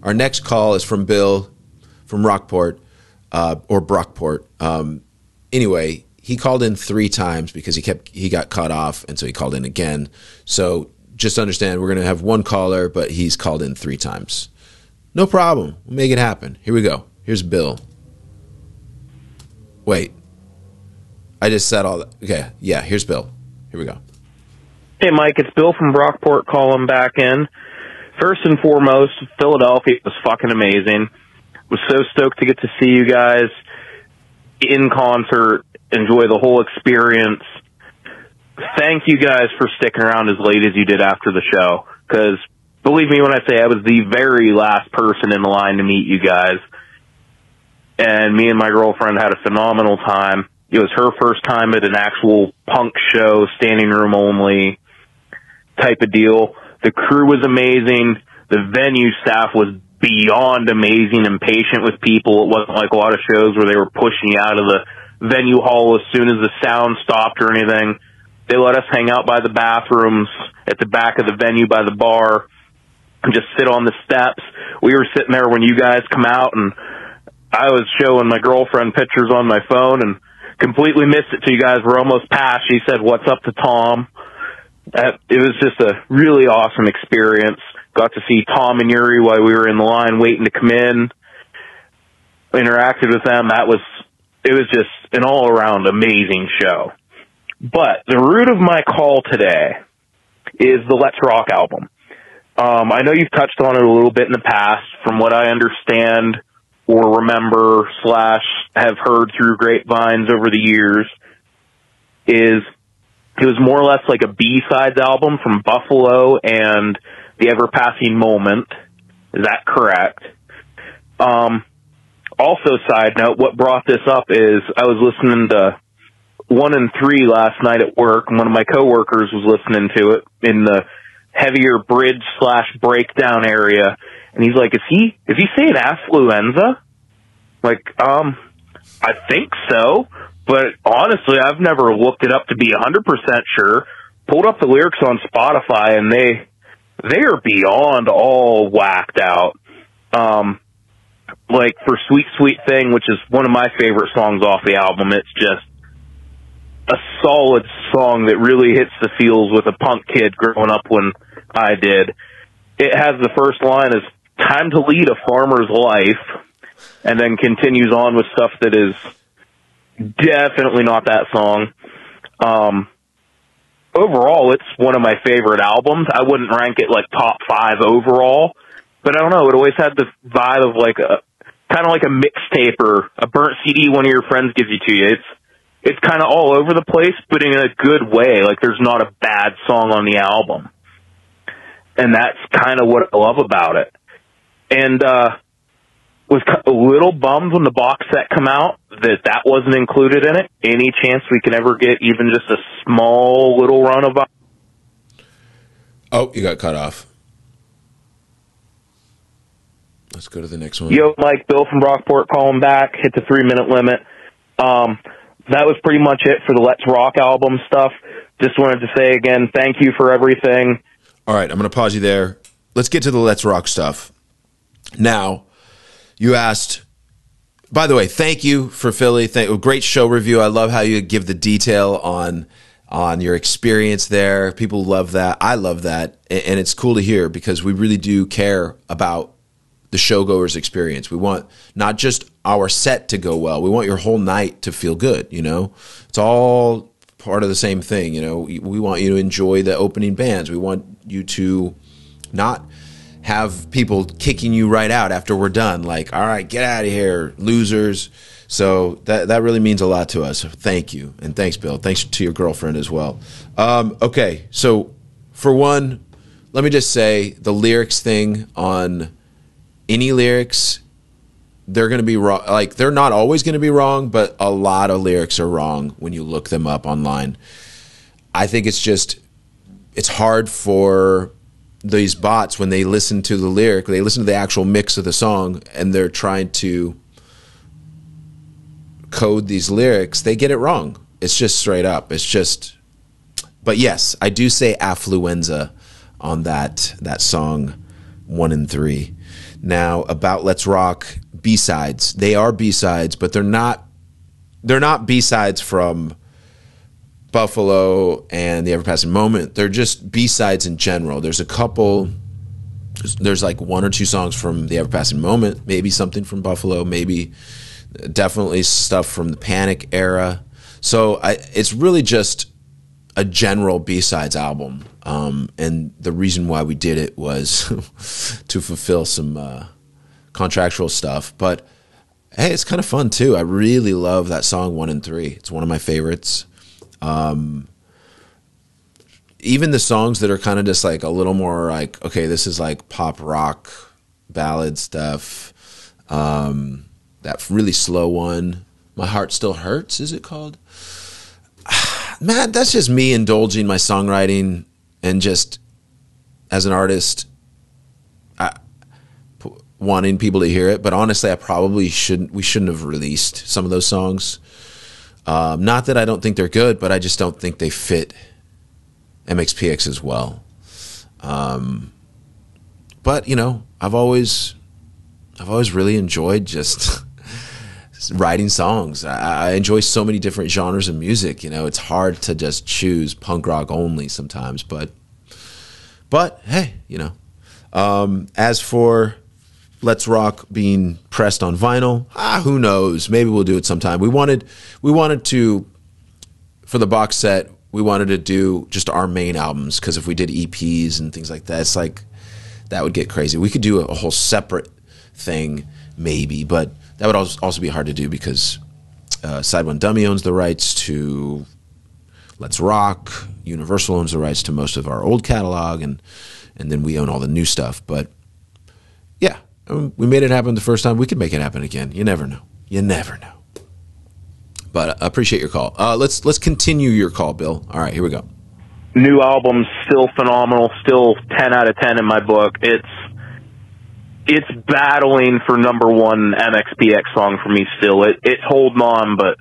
our next call is from Bill. From Rockport, uh, or Brockport. Um, anyway, he called in three times because he kept he got cut off, and so he called in again. So just understand, we're gonna have one caller, but he's called in three times. No problem, we'll make it happen. Here we go. Here's Bill. Wait. I just said all that. Okay, yeah, here's Bill. Here we go. Hey, Mike, it's Bill from Brockport calling back in. First and foremost, Philadelphia was fucking amazing. Was so stoked to get to see you guys in concert, enjoy the whole experience. Thank you guys for sticking around as late as you did after the show, because believe me when I say I was the very last person in the line to meet you guys, and me and my girlfriend had a phenomenal time. It was her first time at an actual punk show, standing room only type of deal. The crew was amazing. The venue staff was beyond amazing and patient with people. It wasn't like a lot of shows where they were pushing you out of the venue hall as soon as the sound stopped or anything. They let us hang out by the bathrooms, at the back of the venue by the bar, and just sit on the steps. We were sitting there when you guys come out, and I was showing my girlfriend pictures on my phone and completely missed it till you guys were almost past. She said, "What's up to Tom?" It was just a really awesome experience. Got to see Tom and Yuri while we were in the line waiting to come in. Interacted with them. That was, it was just an all-around amazing show. But the root of my call today is the Let's Rock album. Um, I know you've touched on it a little bit in the past. From what I understand or remember slash have heard through grapevines over the years, is it was more or less like a B-sides album from Buffalo and the Ever Passing Moment. Is that correct? Um, also, side note, what brought this up is I was listening to One and Three last night at work, and one of my coworkers was listening to it in the heavier bridge slash breakdown area, and he's like, "Is he is he saying affluenza?" Like, um, I think so, but honestly, I've never looked it up to be a hundred percent sure. Pulled up the lyrics on Spotify, and they they are beyond all whacked out. Um, like for "Sweet Sweet Thing," which is one of my favorite songs off the album, it's just a solid song that really hits the feels with a punk kid growing up when I did. It has the first line as "time to lead a farmer's life," and then continues on with stuff that is definitely not that song. Um, overall, it's one of my favorite albums. I wouldn't rank it like top five overall, but I don't know. It always had the vibe of like a, kind of like a mixtape or a burnt C D one of your friends gives you to you. It's, It's kind of all over the place, but in a good way. Like, there's not a bad song on the album. And that's kind of what I love about it. And uh was a little bummed when the box set come out that that wasn't included in it. Any chance we can ever get even just a small little run of... Oh, you got cut off. Let's go to the next one. Yo, Mike, Bill from Brockport calling back. Hit the three-minute limit. Um... That was pretty much it for the Let's Rock album stuff. Just wanted to say again, thank you for everything. All right, I'm going to pause you there. Let's get to the Let's Rock stuff. Now, you asked, by the way, thank you for Philly. Thank, great show review. I love how you give the detail on, on your experience there. People love that. I love that. And it's cool to hear because we really do care about the showgoer's experience. We want not just our set to go well. We want your whole night to feel good. You know, it's all part of the same thing. You know, we, we want you to enjoy the opening bands. We want you to not have people kicking you right out after we're done. Like, all right, get out of here, losers. So that, that really means a lot to us. Thank you. And thanks, Bill. Thanks to your girlfriend as well. Um, okay. So for one, let me just say the lyrics thing on any lyrics, they're going to be wrong. Like, they're not always going to be wrong, but a lot of lyrics are wrong when you look them up online. I think it's just, it's hard for these bots when they listen to the lyric, they listen to the actual mix of the song, and they're trying to code these lyrics. They get it wrong. It's just straight up. It's just, but yes, I do say affluenza on that, that song, One and Three. Now about Let's Rock B-sides. They are B-sides, but they're not they're not B-sides from Buffalo and the Ever Passing Moment. They're just B-sides in general. There's a couple there's like one or two songs from the Ever Passing Moment, maybe something from Buffalo, maybe definitely stuff from the Panic era. So I, it's really just a general B-sides album. Um, and the reason why we did it was to fulfill some uh, contractual stuff. But hey, it's kind of fun too. I really love that song One and Three. It's one of my favorites. Um, even the songs that are kind of just like a little more like, okay, this is like pop rock ballad stuff. Um, that really slow one, My Heart Still Hurts, is it called? Man, that's just me indulging my songwriting, and just as an artist, I, p wanting people to hear it. But honestly, I probably shouldn't, we shouldn't have released some of those songs. Um, not that I don't think they're good, but I just don't think they fit M X P X as well. Um, but you know, I've always, I've always really enjoyed just writing songs. I, I enjoy so many different genres of music. You know, it's hard to just choose punk rock only sometimes, but, but hey, you know, um, as for Let's Rock being pressed on vinyl, ah, who knows? Maybe we'll do it sometime. We wanted, we wanted to, for the box set, we wanted to do just our main albums. 'Cause if we did E Ps and things like that, it's like, that would get crazy. We could do a, a whole separate thing maybe, but that would also be hard to do because uh, Side One Dummy owns the rights to Let's Rock. Universal owns the rights to most of our old catalog, and and then we own all the new stuff. But yeah, we made it happen the first time. We could make it happen again. You never know. You never know. But I appreciate your call. Uh, let's let's continue your call, Bill. All right, here we go. New album, still phenomenal. Still ten out of ten in my book. It's. It's battling for number one M X P X song for me still. It, it's holding on, but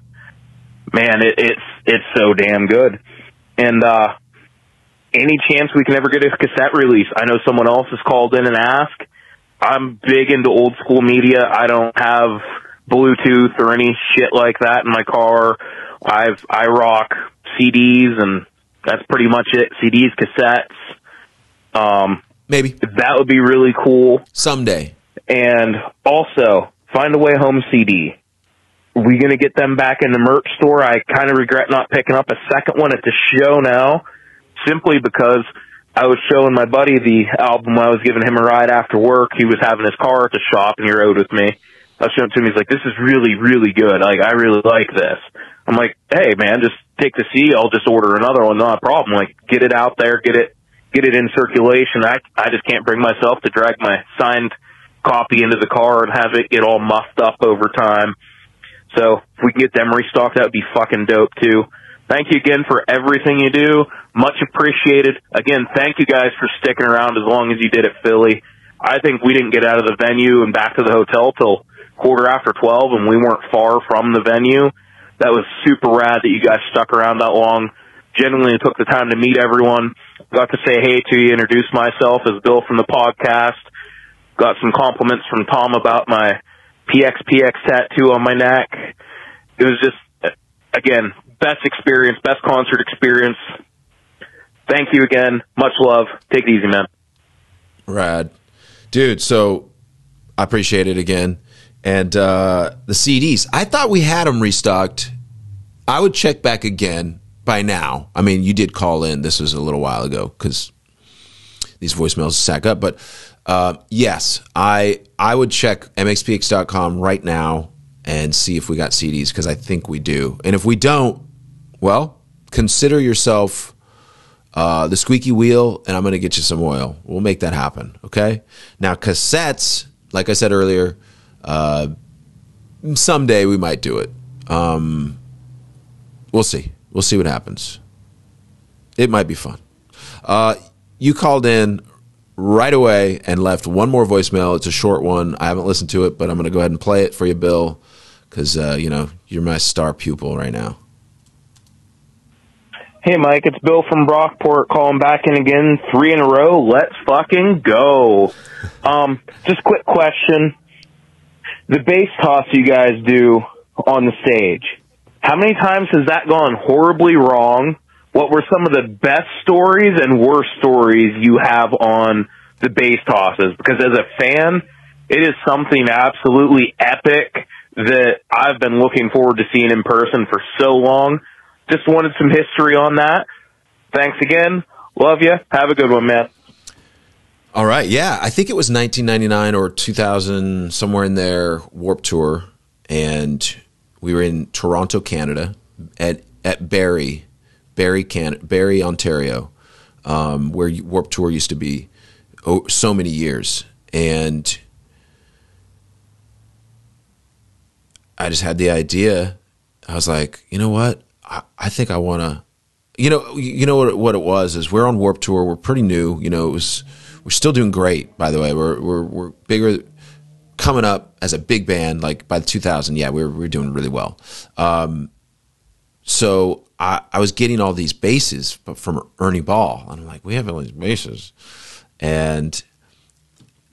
man, it, it's, it's so damn good. And, uh, any chance we can ever get a cassette release? I know someone else has called in and asked. I'm big into old school media. I don't have Bluetooth or any shit like that in my car. I've, I rock C Ds, and that's pretty much it. C Ds, cassettes, um, maybe. That would be really cool. Someday. And also, Find a Way Home C D. Are we going to get them back in the merch store? I kind of regret not picking up a second one at the show now, simply because I was showing my buddy the album. I was giving him a ride after work. He was having his car at the shop, and he rode with me. I was showing it to him. He's like, this is really, really good. Like, I really like this. I'm like, hey, man, just take the C D. I'll just order another one. Not a problem. Like, get it out there. Get it. Get it in circulation. I, I just can't bring myself to drag my signed copy into the car and have it get all muffed up over time. So if we can get them restocked, that would be fucking dope too. Thank you again for everything you do. Much appreciated. Again, thank you guys for sticking around as long as you did at Philly. I think we didn't get out of the venue and back to the hotel till quarter after twelve, and we weren't far from the venue. That was super rad that you guys stuck around that long. Genuinely took the time to meet everyone. Got to say hey to you, introduce myself as Bill from the podcast. Got some compliments from Tom about my P X P X tattoo on my neck. It was just, again, best experience, best concert experience. Thank you again. Much love. Take it easy, man. Rad. Dude, so I appreciate it again. And uh, the C Ds, I thought we had them restocked. I would check back again. By now, I mean, you did call in. This was a little while ago because these voicemails stack up. But uh, yes, I I would check M X P X dot com right now and see if we got C Ds, because I think we do. And if we don't, well, consider yourself uh, the squeaky wheel, and I'm going to get you some oil. We'll make that happen, okay? Now, cassettes, like I said earlier, uh, someday we might do it. Um, we'll see. We'll see what happens. It might be fun. Uh, you called in right away and left one more voicemail. It's a short one. I haven't listened to it, but I'm going to go ahead and play it for you, Bill, because, uh, you know, you're my star pupil right now. Hey, Mike, it's Bill from Brockport calling back in again. Three in a row. Let's fucking go. um, just quick question. The bass toss you guys do on the stage. How many times has that gone horribly wrong? What were some of the best stories and worst stories you have on the bass tosses, because as a fan, it is something absolutely epic that I've been looking forward to seeing in person for so long. Just wanted some history on that. Thanks again. Love you. Have a good one, man. All right. Yeah. I think it was nineteen ninety-nine or two thousand, somewhere in there, Warp Tour. And we were in Toronto, Canada, at, at Barrie, Barrie, Can- Barrie, Ontario, um, where Warp Tour used to be oh, so many years. And I just had the idea. I was like, you know what? I, I think I want to, you know, you know what, what it was is we're on Warp Tour. We're pretty new. You know, it was, we're still doing great, by the way. We're, we're, we're bigger coming up as a big band. Like by the two thousand. Yeah, we were, we were doing really well. Um, so I, I was getting all these basses from Ernie Ball, and I'm like, we have all these basses. And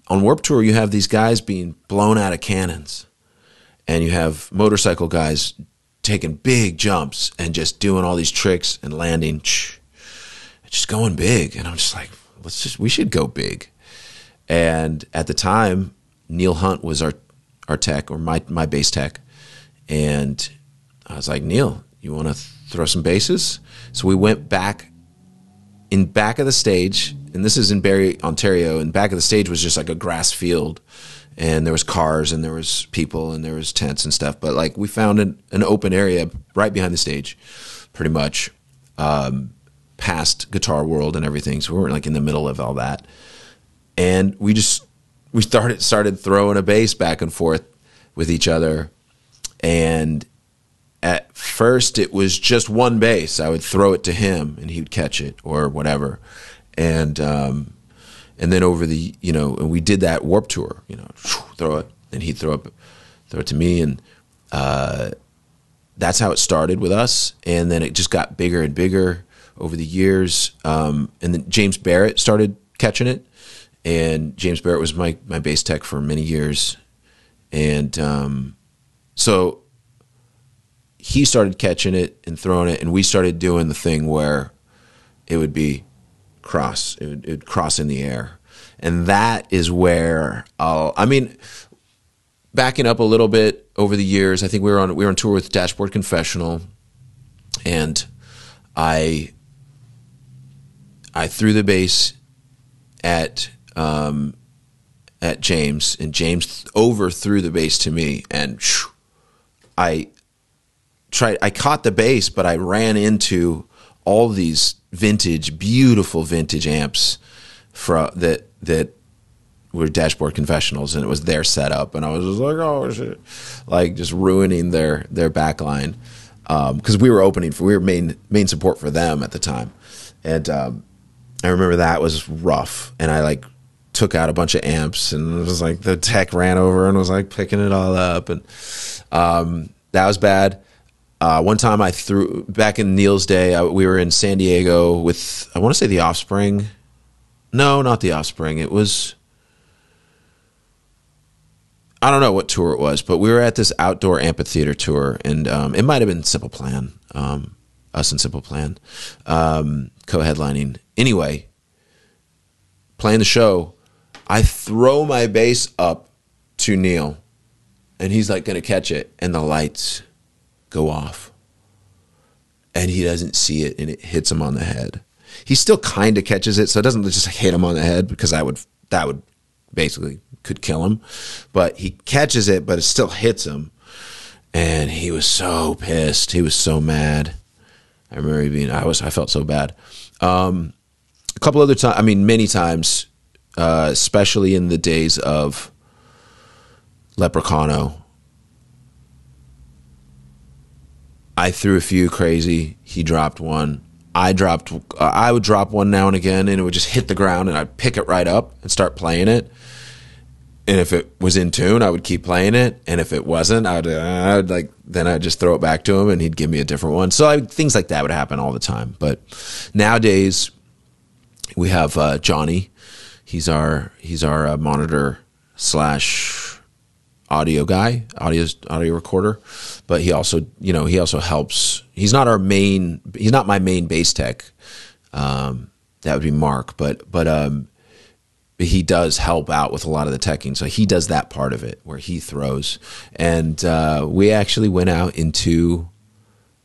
on Warp Tour, you have these guys being blown out of cannons. And you have motorcycle guys taking big jumps and just doing all these tricks and landing, just going big. And I'm just like, let's just, we should go big. And at the time, Neil Hunt was our, our tech, or my, my bass tech. And I was like, Neil, you want to throw some basses? So we went back in back of the stage. And this is in Barrie, Ontario. And back of the stage was just like a grass field. And there was cars and there was people and there was tents and stuff. But like we found an, an open area right behind the stage, pretty much, um, past Guitar World and everything. So we weren't like in the middle of all that. And we just, we started, started throwing a bass back and forth with each other. And at first it was just one bass. I would throw it to him and he would catch it or whatever. And, um, And then over the, you know, and we did that Warp Tour, you know, throw it, and he'd throw it, throw it to me. And uh, that's how it started with us. And then it just got bigger and bigger over the years. Um, and then James Barrett started catching it. And James Barrett was my, my bass tech for many years. And um, so he started catching it and throwing it. And we started doing the thing where it would be, cross it would, it would cross in the air. And that is where I'll, I mean, backing up a little bit over the years, I think we were on we were on tour with Dashboard Confessional, and I I threw the bass at um at James, and James overthrew the bass to me, and shoo, I tried I caught the bass, but I ran into all these vintage, beautiful vintage amps for that that were Dashboard Confessionals, and it was their setup, and I was just like, oh shit, like just ruining their their backline, um, because we were opening for we were main main support for them at the time, and um, I remember that was rough, and I like took out a bunch of amps, and it was like the tech ran over and was like picking it all up, and um, that was bad. Uh, one time I threw, back in Neil's day, I, we were in San Diego with, I want to say the Offspring. No, not the Offspring. It was, I don't know what tour it was, but we were at this outdoor amphitheater tour, and um, it might have been Simple Plan, um, us and Simple Plan, um, co-headlining. Anyway, playing the show, I throw my bass up to Neil, and he's like going to catch it, and the lights go off, and he doesn't see it, and it hits him on the head. He still kind of catches it, so it doesn't just hit him on the head, because I would that would basically could kill him. But he catches it, but it still hits him, and he was so pissed. He was so mad. I remember being I was I felt so bad. Um, a couple other times, I mean, many times, uh, especially in the days of Leprechauno, I threw a few crazy. He dropped one. I dropped. Uh, I would drop one now and again, and it would just hit the ground, and I'd pick it right up and start playing it. And if it was in tune, I would keep playing it. And if it wasn't, I'd, I'd like then I'd just throw it back to him, and he'd give me a different one. So I, things like that would happen all the time. But nowadays, we have uh, Johnny. He's our he's our uh, monitor slash audio guy, audio audio recorder, but he also, you know, he also helps. He's not our main, he's not my main bass tech. Um, that would be Mark, but but um, but he does help out with a lot of the teching. So he does that part of it where he throws. And uh, we actually went out into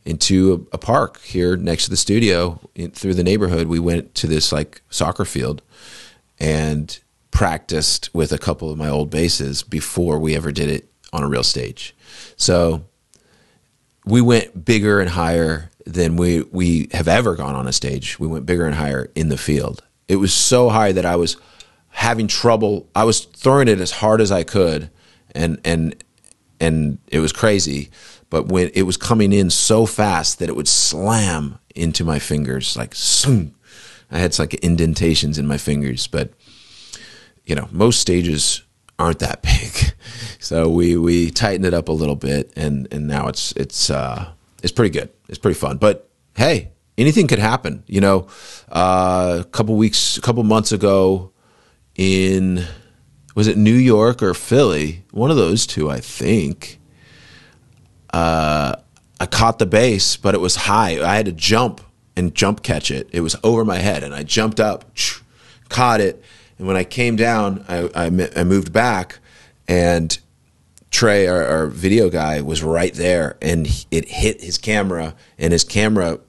into a, a park here next to the studio in, through the neighborhood. We went to this like soccer field and practiced with a couple of my old basses before we ever did it on a real stage. So we went bigger and higher than we, we have ever gone on a stage. We went bigger and higher in the field. It was so high that I was having trouble. I was throwing it as hard as I could, and and and it was crazy. But when it was coming in so fast that it would slam into my fingers, like, zoom. I had like indentations in my fingers. But, you know, most stages aren't that big. So we, we tightened it up a little bit, and, and now it's, it's, uh, it's pretty good. It's pretty fun, but hey, anything could happen. You know, uh, a couple weeks, a couple months ago in, was it New York or Philly? One of those two, I think, uh, I caught the bass, but it was high. I had to jump and jump catch it. It was over my head, and I jumped up, caught it. And when I came down, I, I, I moved back, and Trey, our, our video guy, was right there, and he, it hit his camera, and his camera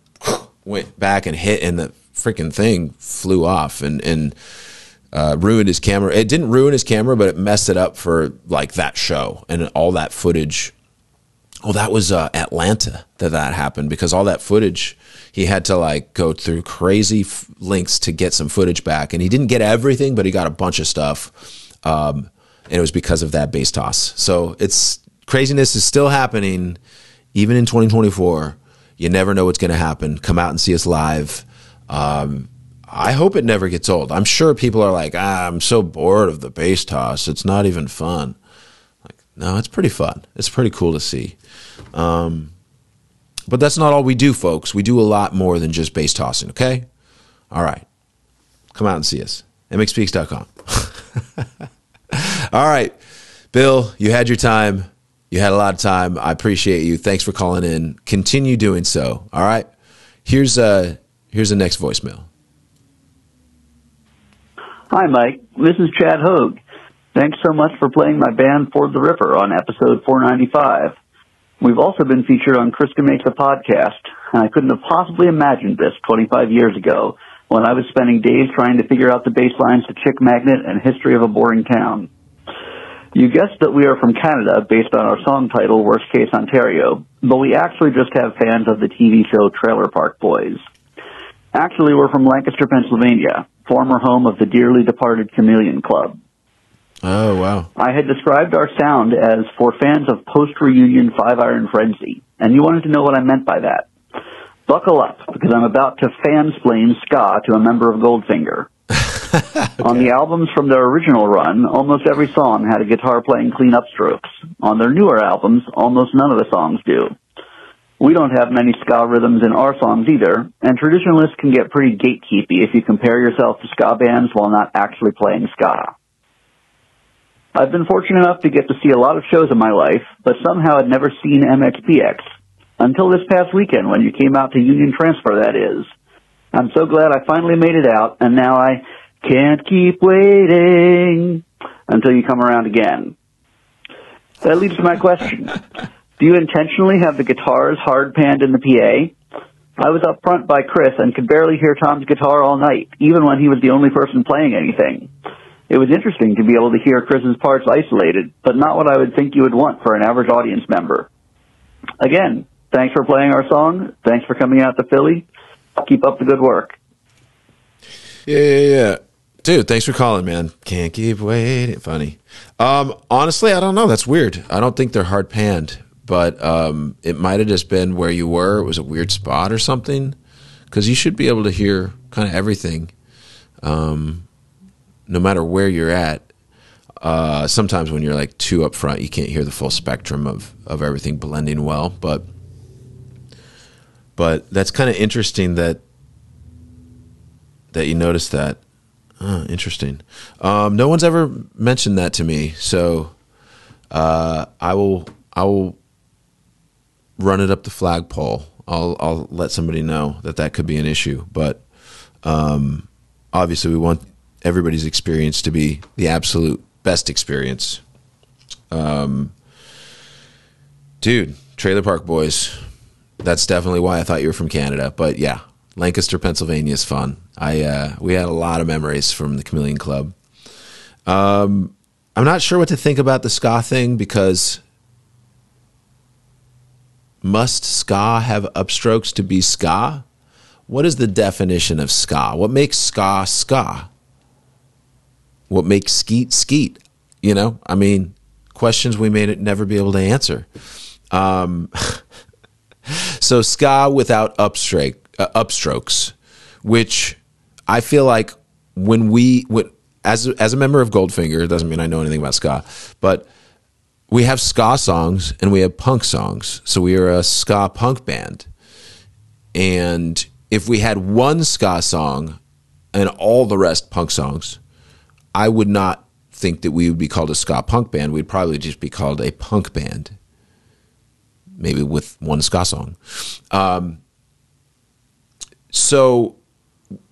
went back and hit, and the freaking thing flew off and, and uh, ruined his camera. It didn't ruin his camera, but it messed it up for, like, that show and all that footage. Oh, that was uh, Atlanta that that happened, because all that footage, he had to, like, go through crazy f links to get some footage back, and he didn't get everything, but he got a bunch of stuff. Um, And it was because of that bass toss. So it's craziness is still happening, even in twenty twenty-four. You never know what's going to happen. Come out and see us live. Um, I hope it never gets old. I'm sure people are like, ah, I'm so bored of the bass toss. It's not even fun. Like, no, it's pretty fun. It's pretty cool to see. Um, but that's not all we do, folks. We do a lot more than just bass tossing, okay? All right. Come out and see us. M X P X dot com. All right, Bill, you had your time. You had a lot of time. I appreciate you. Thanks for calling in. Continue doing so. All right. Here's uh here's the next voicemail. Hi, Mike. This is Chad Hogue. Thanks so much for playing my band Ford the Ripper on episode four ninety-five. We've also been featured on Kriska Makes a Podcast, and I couldn't have possibly imagined this twenty-five years ago, when I was spending days trying to figure out the bass lines to Chick Magnet and History of a Boring Town. You guessed that we are from Canada based on our song title, Worst Case Ontario, but we actually just have fans of the T V show Trailer Park Boys. Actually, we're from Lancaster, Pennsylvania, former home of the dearly departed Chameleon Club. Oh, wow. I had described our sound as for fans of post-reunion Five Iron Frenzy, and you wanted to know what I meant by that. Buckle up, because I'm about to fansplain ska to a member of Goldfinger. Okay. On the albums from their original run, almost every song had a guitar playing clean upstrokes. On their newer albums, almost none of the songs do. We don't have many ska rhythms in our songs either, and traditionalists can get pretty gatekeepy if you compare yourself to ska bands while not actually playing ska. I've been fortunate enough to get to see a lot of shows in my life, but somehow I'd never seen M X P X. Until this past weekend when you came out to Union Transfer, that is. I'm so glad I finally made it out, and now I can't keep waiting until you come around again. That leads to my question. Do you intentionally have the guitars hard-panned in the P A? I was up front by Chris and could barely hear Tom's guitar all night, even when he was the only person playing anything. It was interesting to be able to hear Chris's parts isolated, but not what I would think you would want for an average audience member. Again, thanks for playing our song. Thanks for coming out to Philly. Keep up the good work. Yeah, yeah, yeah. Dude, thanks for calling, man. Can't keep waiting. Funny. Um, honestly, I don't know. That's weird. I don't think they're hard panned, but um, it might have just been where you were. It was a weird spot or something, because you should be able to hear kind of everything, um, no matter where you're at. Uh, sometimes when you're like too up front, you can't hear the full spectrum of, of everything blending well, but... But that's kind of interesting that that you noticed that. Oh, interesting. Um, no one's ever mentioned that to me, so uh, I will I will run it up the flagpole. I'll I'll let somebody know that that could be an issue. But um, obviously, we want everybody's experience to be the absolute best experience. Um, dude, Trailer Park Boys. That's definitely why I thought you were from Canada. But yeah, Lancaster, Pennsylvania is fun. I uh, we had a lot of memories from the Chameleon Club. Um, I'm not sure what to think about the ska thing, because must ska have upstrokes to be ska? What is the definition of ska? What makes ska ska? What makes skeet skeet? You know, I mean, questions we may never be able to answer. Um, so ska without upstroke, uh, upstrokes, which I feel like when we, when, as, as a member of Goldfinger, it doesn't mean I know anything about ska, but we have ska songs and we have punk songs. So we are a ska punk band. And if we had one ska song and all the rest punk songs, I would not think that we would be called a ska punk band. We'd probably just be called a punk band, maybe with one ska song. Um, so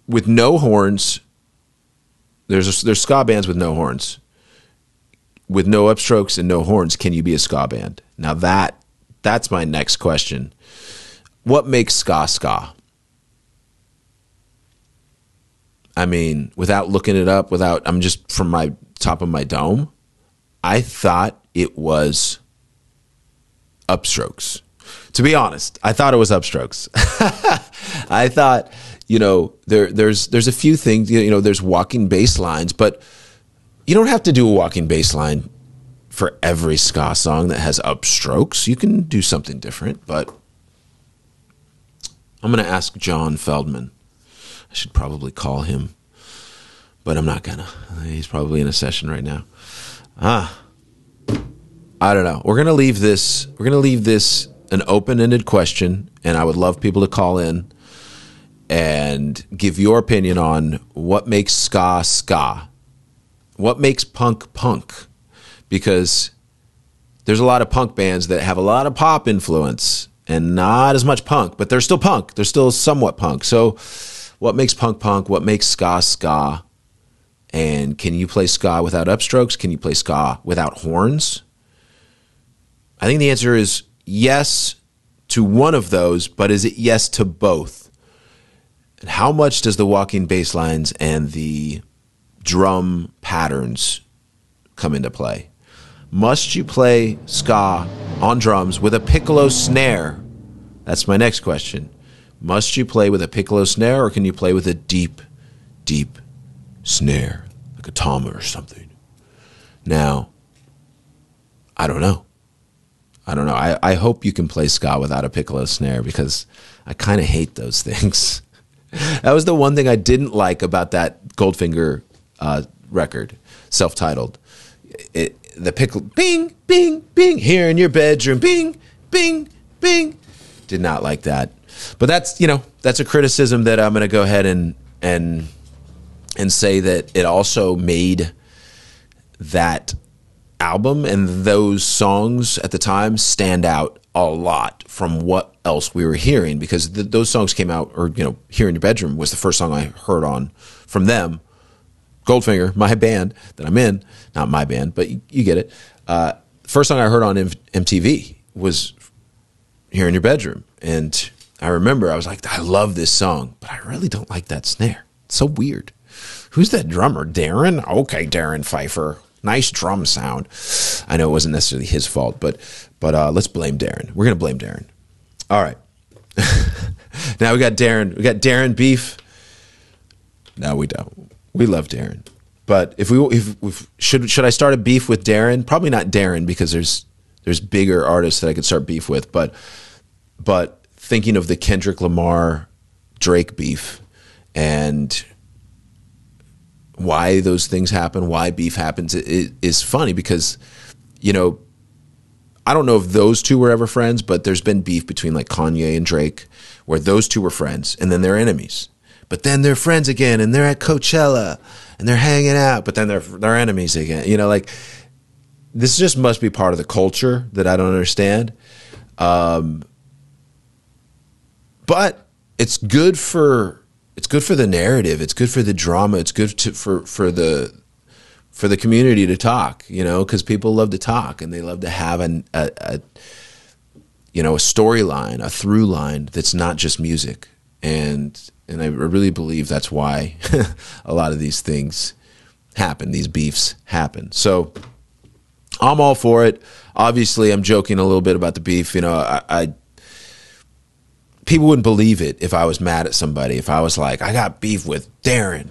with no horns, there's, a, there's ska bands with no horns. With no upstrokes and no horns, can you be a ska band? Now that, that's my next question. What makes ska ska? I mean, without looking it up, without, I'm just from my top of my dome, I thought it was upstrokes. To be honest, I thought it was upstrokes. I thought, you know, there, there's, there's a few things, you know, there's walking bass lines, but you don't have to do a walking bass line for every ska song that has upstrokes. You can do something different, but I'm going to ask John Feldman. I should probably call him, but I'm not gonna. He's probably in a session right now. Ah, I don't know. We're gonna leave this. We're gonna leave this an open-ended question, and I would love people to call in and give your opinion on what makes ska ska, what makes punk punk, because there's a lot of punk bands that have a lot of pop influence and not as much punk, but they're still punk. They're still somewhat punk. So. What makes punk punk? What makes ska ska? And can you play ska without upstrokes? Can you play ska without horns? I think the answer is yes to one of those, but is it yes to both? And how much does the walking bass lines and the drum patterns come into play? Must you play ska on drums with a piccolo snare? That's my next question. Must you play with a piccolo snare, or can you play with a deep, deep snare, like a tom or something? Now, I don't know. I don't know. I, I hope you can play ska without a piccolo snare, because I kind of hate those things. That was the one thing I didn't like about that Goldfinger uh, record, self-titled. It, the piccolo, bing, bing, bing, here in your bedroom, bing, bing, bing. Did not like that. But that's, you know, that's a criticism that I'm going to go ahead and, and, and say that it also made that album and those songs at the time stand out a lot from what else we were hearing, because th those songs came out, or, you know, Here in Your Bedroom was the first song I heard on from them. Goldfinger, my band that I'm in, not my band, but you, you get it. Uh, first song I heard on M T V was Here in Your Bedroom. And I remember I was like, I love this song, but I really don't like that snare. It's so weird. Who's that drummer? Darren? Okay, Darren Pfeiffer. Nice drum sound. I know it wasn't necessarily his fault, but but uh, let's blame Darren. We're going to blame Darren. All right. Now we got Darren. We got Darren beef. No, we don't. We love Darren. But if we if, if should should I start a beef with Darren? Probably not Darren, because there's there's bigger artists that I could start beef with, but but thinking of the Kendrick Lamar Drake beef and why those things happen, why beef happens, it, it is funny because, you know, I don't know if those two were ever friends, but there's been beef between like Kanye and Drake where those two were friends and then they're enemies, but then they're friends again and they're at Coachella and they're hanging out, but then they're, they're enemies again. You know, like this just must be part of the culture that I don't understand. Um, But it's good for it's good for the narrative. It's good for the drama. It's good to, for, for the, for the community to talk, you know, because people love to talk and they love to have an, a, a you know, a storyline, a through line that's not just music. And, and I really believe that's why a lot of these things happen. These beefs happen. So I'm all for it. Obviously, I'm joking a little bit about the beef. You know, I, I people wouldn't believe it if I was mad at somebody. If I was like, I got beef with Darren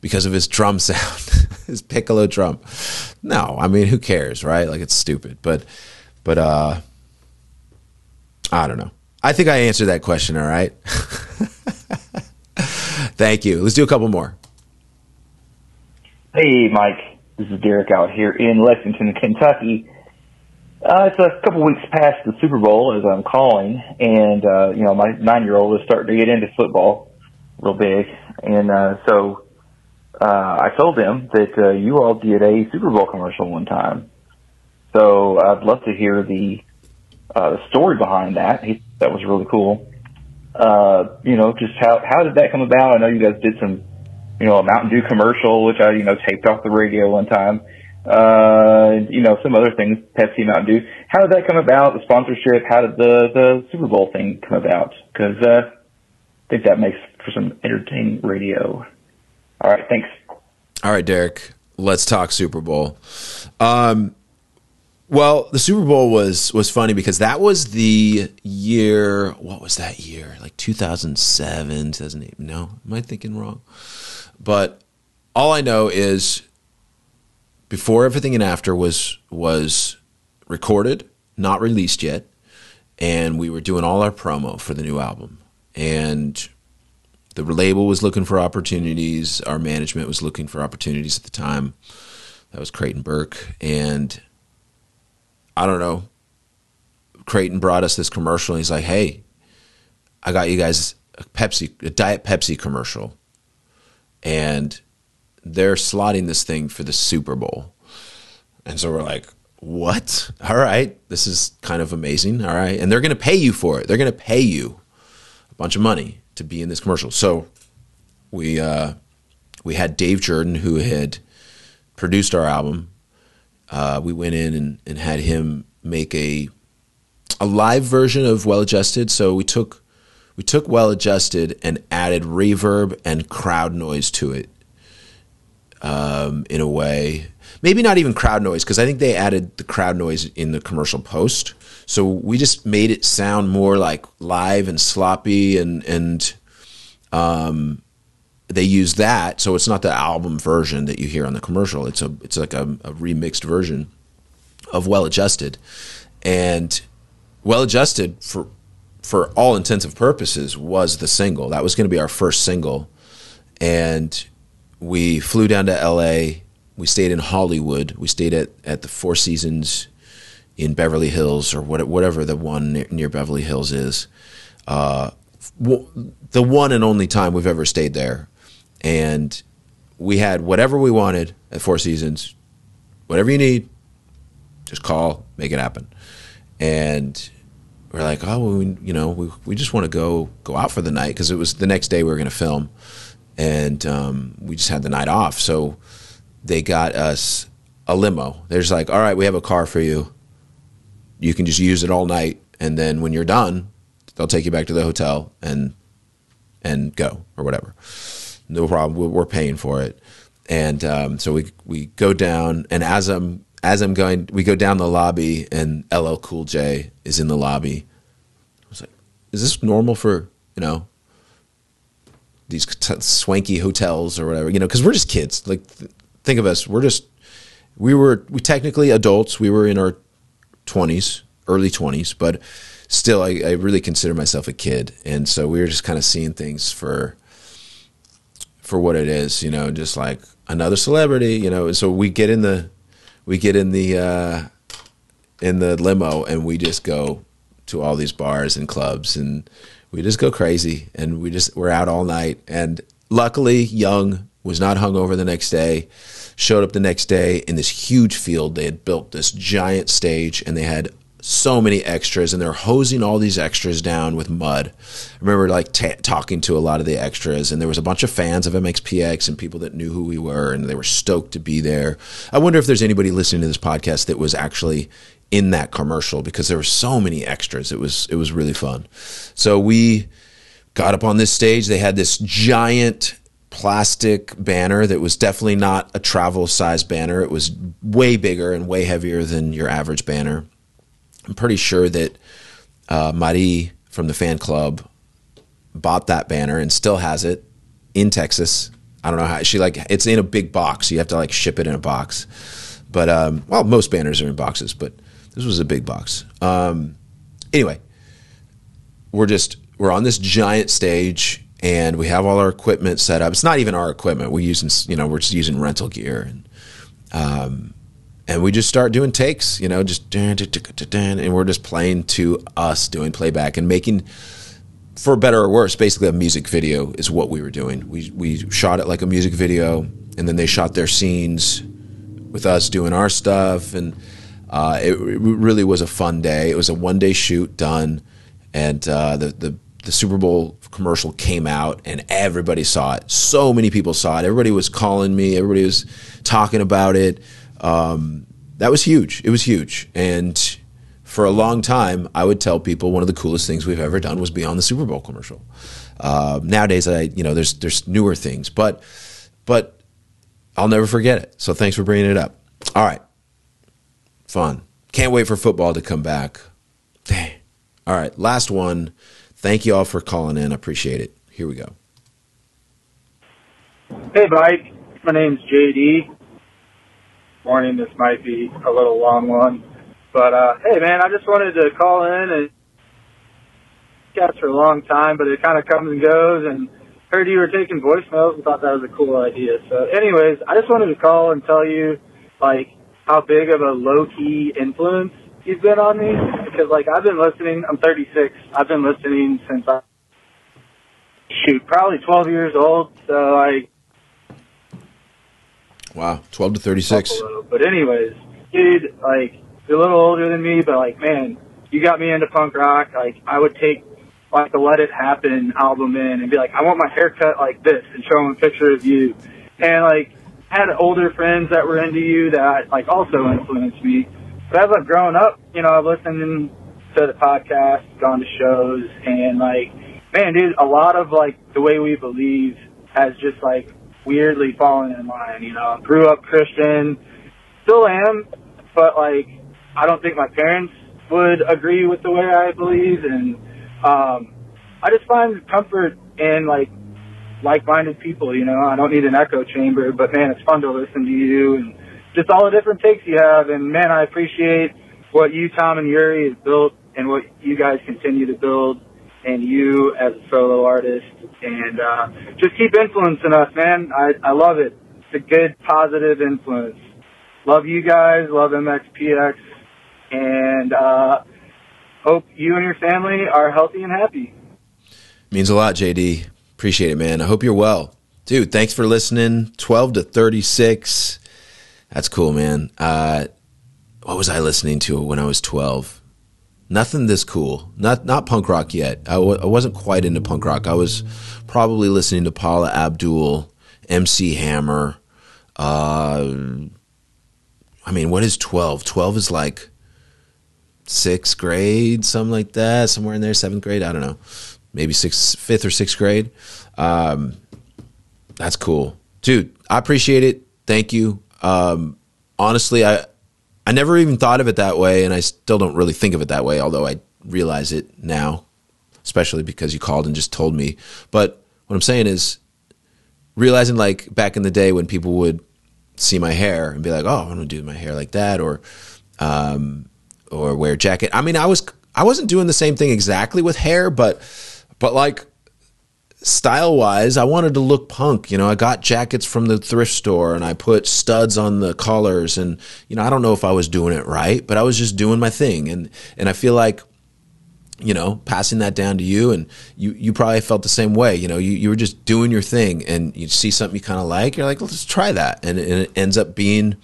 because of his drum sound, his piccolo drum. No, I mean, who cares, right? Like, it's stupid. But, but uh, I don't know. I think I answered that question, all right? Thank you. Let's do a couple more. Hey, Mike. This is Derek out here in Lexington, Kentucky. Uh, it's a couple weeks past the Super Bowl as I'm calling, and, uh, you know, my nine-year-old is starting to get into football real big. And uh, so uh, I told him that uh, you all did a Super Bowl commercial one time. So I'd love to hear the uh, story behind that. He, that was really cool. Uh, you know, just how, how did that come about? I know you guys did some, you know, a Mountain Dew commercial, which I, you know, taped off the radio one time. Uh, you know, some other things, Pepsi, Mountain Dew. How did that come about? The sponsorship? How did the, the Super Bowl thing come about? Because uh, I think that makes for some entertaining radio. All right, thanks. All right, Derek, let's talk Super Bowl. Um, well, the Super Bowl was was funny because that was the year. What was that year? Like two thousand seven, two thousand eight? No, am I thinking wrong? But all I know is, Before Everything and After was was recorded, not released yet, and we were doing all our promo for the new album. And the label was looking for opportunities. Our management was looking for opportunities at the time. That was Creighton Burke. And I don't know, Creighton brought us this commercial, and he's like, hey, I got you guys a Pepsi, a Diet Pepsi commercial. And they're slotting this thing for the Super Bowl. And so we're like, what? All right. This is kind of amazing. All right. And they're going to pay you for it. They're going to pay you a bunch of money to be in this commercial. So we, uh, we had Dave Jordan, who had produced our album. Uh, we went in and, and had him make a, a live version of Well Adjusted. So we took, we took Well Adjusted and added reverb and crowd noise to it. Um, in a way, maybe not even crowd noise, because I think they added the crowd noise in the commercial post. So we just made it sound more like live and sloppy, and and um, they used that. So it's not the album version that you hear on the commercial. It's a it's like a, a remixed version of Well Adjusted, and Well Adjusted for for all intents and purposes was the single that was going to be our first single, and we flew down to L A. We stayed in Hollywood. We stayed at, at the Four Seasons in Beverly Hills, or what, whatever the one near, near Beverly Hills is. Uh, the one and only time we've ever stayed there. And we had whatever we wanted at Four Seasons. Whatever you need, just call, make it happen. And we're like, oh, well, we, you know, we, we just want to go, go out for the night, because it was the next day we were going to film. And um, we just had the night off. So they got us a limo. They're just like, all right, we have a car for you. You can just use it all night. And then when you're done, they'll take you back to the hotel and and go or whatever. No problem. We're paying for it. And um, so we we go down. And as I'm, as I'm going, we go down the lobby, and L L Cool J is in the lobby. I was like, is this normal for, you know, these swanky hotels or whatever, you know, because we're just kids. Like, th think of us. We're just, we were, we technically adults. We were in our twenties, early twenties, but still, I, I really consider myself a kid. And so we were just kind of seeing things for, for what it is, you know, just like another celebrity, you know. And so we get in the, we get in the, uh, in the limo, and we just go to all these bars and clubs, and we just go crazy, and we just, we're out all night. And luckily, young, was not hungover the next day, showed up the next day in this huge field. They had built this giant stage, and they had so many extras, and they're hosing all these extras down with mud. I remember like t talking to a lot of the extras, and there was a bunch of fans of M X P X and people that knew who we were, and they were stoked to be there. I wonder if there's anybody listening to this podcast that was actually in that commercial, because there were so many extras. It was, it was really fun. So we got up on this stage. They had this giant plastic banner that was definitely not a travel size banner. It was way bigger and way heavier than your average banner. I'm pretty sure that uh, Marie from the fan club bought that banner and still has it in Texas. I don't know how she, like, it's in a big box. You have to like ship it in a box. But, um, well, most banners are in boxes, but this was a big box. Um, anyway, we're just, we're on this giant stage and we have all our equipment set up. It's not even our equipment. We're using, you know, we're just using rental gear. And, um, And we just start doing takes, you know, just and we're just playing to us, doing playback and making, for better or worse, basically a music video is what we were doing. We, we shot it like a music video, and then they shot their scenes with us doing our stuff. And uh, it, it really was a fun day. It was a one-day shoot done, and uh, the, the, the Super Bowl commercial came out, and everybody saw it. So many people saw it. Everybody was calling me. Everybody was talking about it. Um, that was huge. It was huge. And for a long time, I would tell people one of the coolest things we've ever done was be on the Super Bowl commercial. Uh, nowadays, I, you know, there's, there's newer things, but, but I'll never forget it. So thanks for bringing it up. All right. Fun. Can't wait for football to come back. Dang. All right. Last one. Thank you all for calling in. I appreciate it. Here we go. Hey, Mike. My name's J D. Morning, this might be a little long one, but uh hey man, I just wanted to call in and cats for a long time, but it kind of comes and goes, and heard you were taking voicemails and thought that was a cool idea. So anyways, I just wanted to call and tell you like how big of a low-key influence you've been on me, because like I've been listening, I'm thirty-six, I've been listening since I shoot probably twelve years old, so like wow, twelve to thirty-six. But anyways, dude, like, you're a little older than me, but, like, man, you got me into punk rock. Like, I would take, like, the Let It Happen album in and be like, I want my haircut like this, and show them a picture of you. And, like, I had older friends that were into you that, like, also influenced me. But as I've grown up, you know, I've listened to the podcast, gone to shows, and, like, man, dude, a lot of, like, the way we believe has just, like, weirdly falling in line, you know. Grew up Christian, still am, but like I don't think my parents would agree with the way I believe, and um, I just find comfort in like like-minded people, you know. I don't need an echo chamber, but man, it's fun to listen to you and just all the different takes you have. And man, I appreciate what you, Tom and Yuri, have built and what you guys continue to build. And you as a solo artist, and uh, just keep influencing us, man. I, I love it. It's a good, positive influence. Love you guys. Love M X P X. And uh, hope you and your family are healthy and happy. Means a lot, J D. Appreciate it, man. I hope you're well. Dude, thanks for listening. twelve to thirty-six. That's cool, man. Uh, what was I listening to when I was twelve? Nothing this cool. Not not punk rock yet. I, w I wasn't quite into punk rock. I was probably listening to Paula Abdul, M C Hammer. Uh, I mean, what is twelve? twelve is like sixth grade, something like that. Somewhere in there, seventh grade. I don't know. Maybe sixth, fifth or sixth grade. Um, that's cool. Dude, I appreciate it. Thank you. Um, honestly, I... I never even thought of it that way, and I still don't really think of it that way, although I realize it now, especially because you called and just told me. But what I'm saying is realizing, like, back in the day when people would see my hair and be like, oh, I'm going to do my hair like that, or um, or wear a jacket. I mean, I, was, I wasn't doing the same thing exactly with hair, but, but like, style-wise, I wanted to look punk. You know, I got jackets from the thrift store and I put studs on the collars, and, you know, I don't know if I was doing it right, but I was just doing my thing. And, and I feel like, you know, passing that down to you, and you, you probably felt the same way. You know, you, you were just doing your thing, and you see something you kind of like, you're like, let's try that. And, and it ends up being,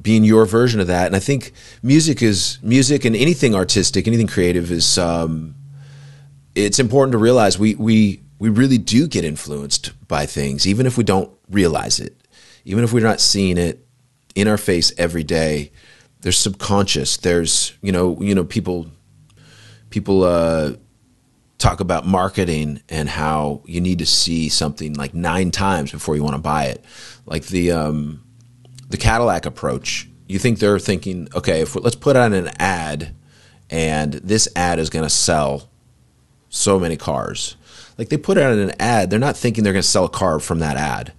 being your version of that. And I think music is music, and anything artistic, anything creative is, um, it's important to realize we, we, we really do get influenced by things, even if we don't realize it, even if we're not seeing it in our face every day. There's subconscious, there's, you know, you know, people, people, uh, talk about marketing and how you need to see something like nine times before you want to buy it. Like the, um, the Cadillac approach. You think they're thinking, okay, if we, let's put out an ad, and this ad is going to sell so many cars. Like, they put out an ad, they're not thinking they're going to sell a car from that ad.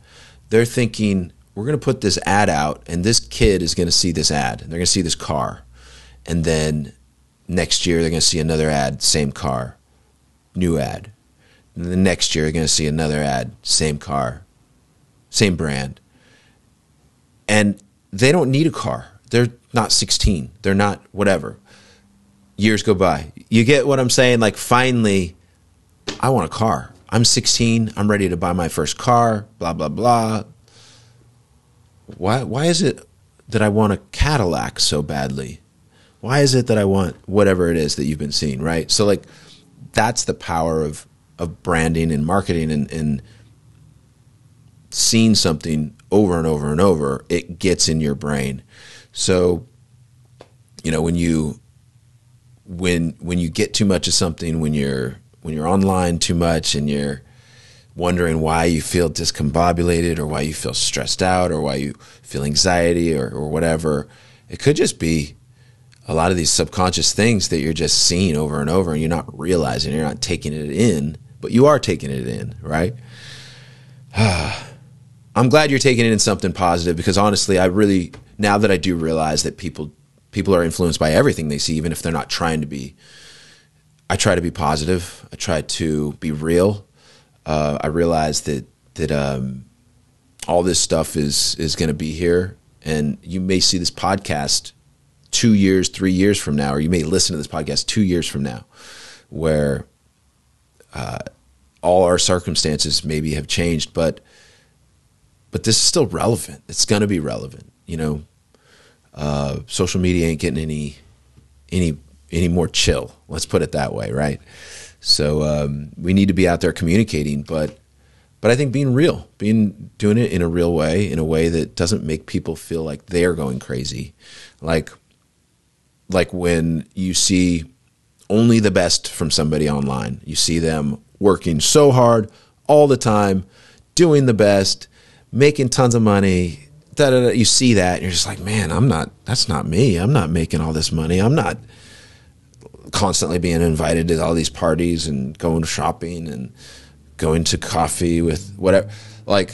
They're thinking, we're going to put this ad out, and this kid is going to see this ad, and they're going to see this car. And then next year they're going to see another ad, same car, new ad. And the next year they're going to see another ad, same car, same brand. And they don't need a car. They're not sixteen. They're not whatever. Years go by. You get what I'm saying? Like, finally, I want a car. I'm sixteen. I'm ready to buy my first car, blah, blah, blah. Why, why is it that I want a Cadillac so badly? Why is it that I want whatever it is that you've been seeing, right? So, like, that's the power of, of branding and marketing, and, and seeing something over and over and over, it gets in your brain. So, you know, when you, when, when you get too much of something, when you're, when you're online too much and you're wondering why you feel discombobulated, or why you feel stressed out, or why you feel anxiety, or, or whatever, it could just be a lot of these subconscious things that you're just seeing over and over, and you're not realizing, you're not taking it in, but you are taking it in, right? I'm glad you're taking it in something positive, because honestly, I really, now that I do realize that people people are influenced by everything they see, even if they're not trying to be, I try to be positive. I try to be real. Uh, I realize that that um, all this stuff is is going to be here, and you may see this podcast two years, three years from now, or you may listen to this podcast two years from now, where uh, all our circumstances maybe have changed, but. But this is still relevant. It's going to be relevant. You know, uh, social media ain't getting any, any, any more chill. Let's put it that way. Right. So, um, we need to be out there communicating, but, but I think being real, being, doing it in a real way, in a way that doesn't make people feel like they're going crazy. Like, like when you see only the best from somebody online, you see them working so hard all the time, doing the best, making tons of money, da, da, da. You see that, and you're just like, man, I'm not, that's not me. I'm not making all this money. I'm not constantly being invited to all these parties and going shopping and going to coffee with whatever. Like,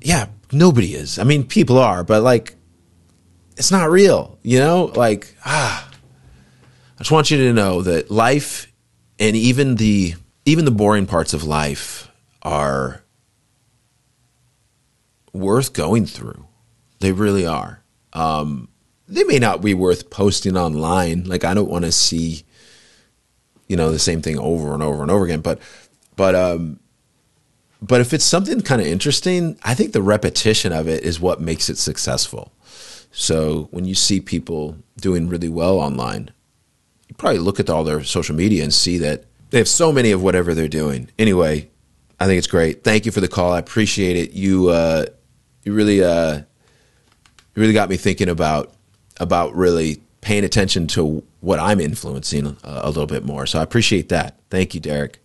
yeah, nobody is. I mean, people are, but like, it's not real, you know? Like, ah, I just want you to know that life, and even the, even the boring parts of life, are worth going through. They really are. Um, they may not be worth posting online. Like, I don't want to see, you know, the same thing over and over and over again, but, but, um, but if it's something kind of interesting, I think the repetition of it is what makes it successful. So when you see people doing really well online, you probably look at all their social media and see that they have so many of whatever they're doing. Anyway, I think it's great. Thank you for the call. I appreciate it. You, uh, You really, uh, you really got me thinking about about really paying attention to what I'm influencing a, a little bit more. So I appreciate that. Thank you, Derek.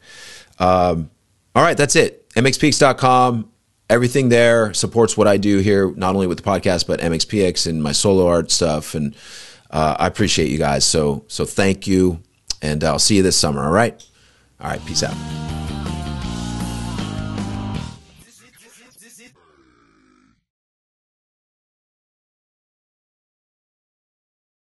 Um, all right, that's it. M X P X dot com. Everything there supports what I do here, not only with the podcast, but M X P X and my solo art stuff. And uh, I appreciate you guys. So so thank you, and I'll see you this summer. All right, all right. Peace out.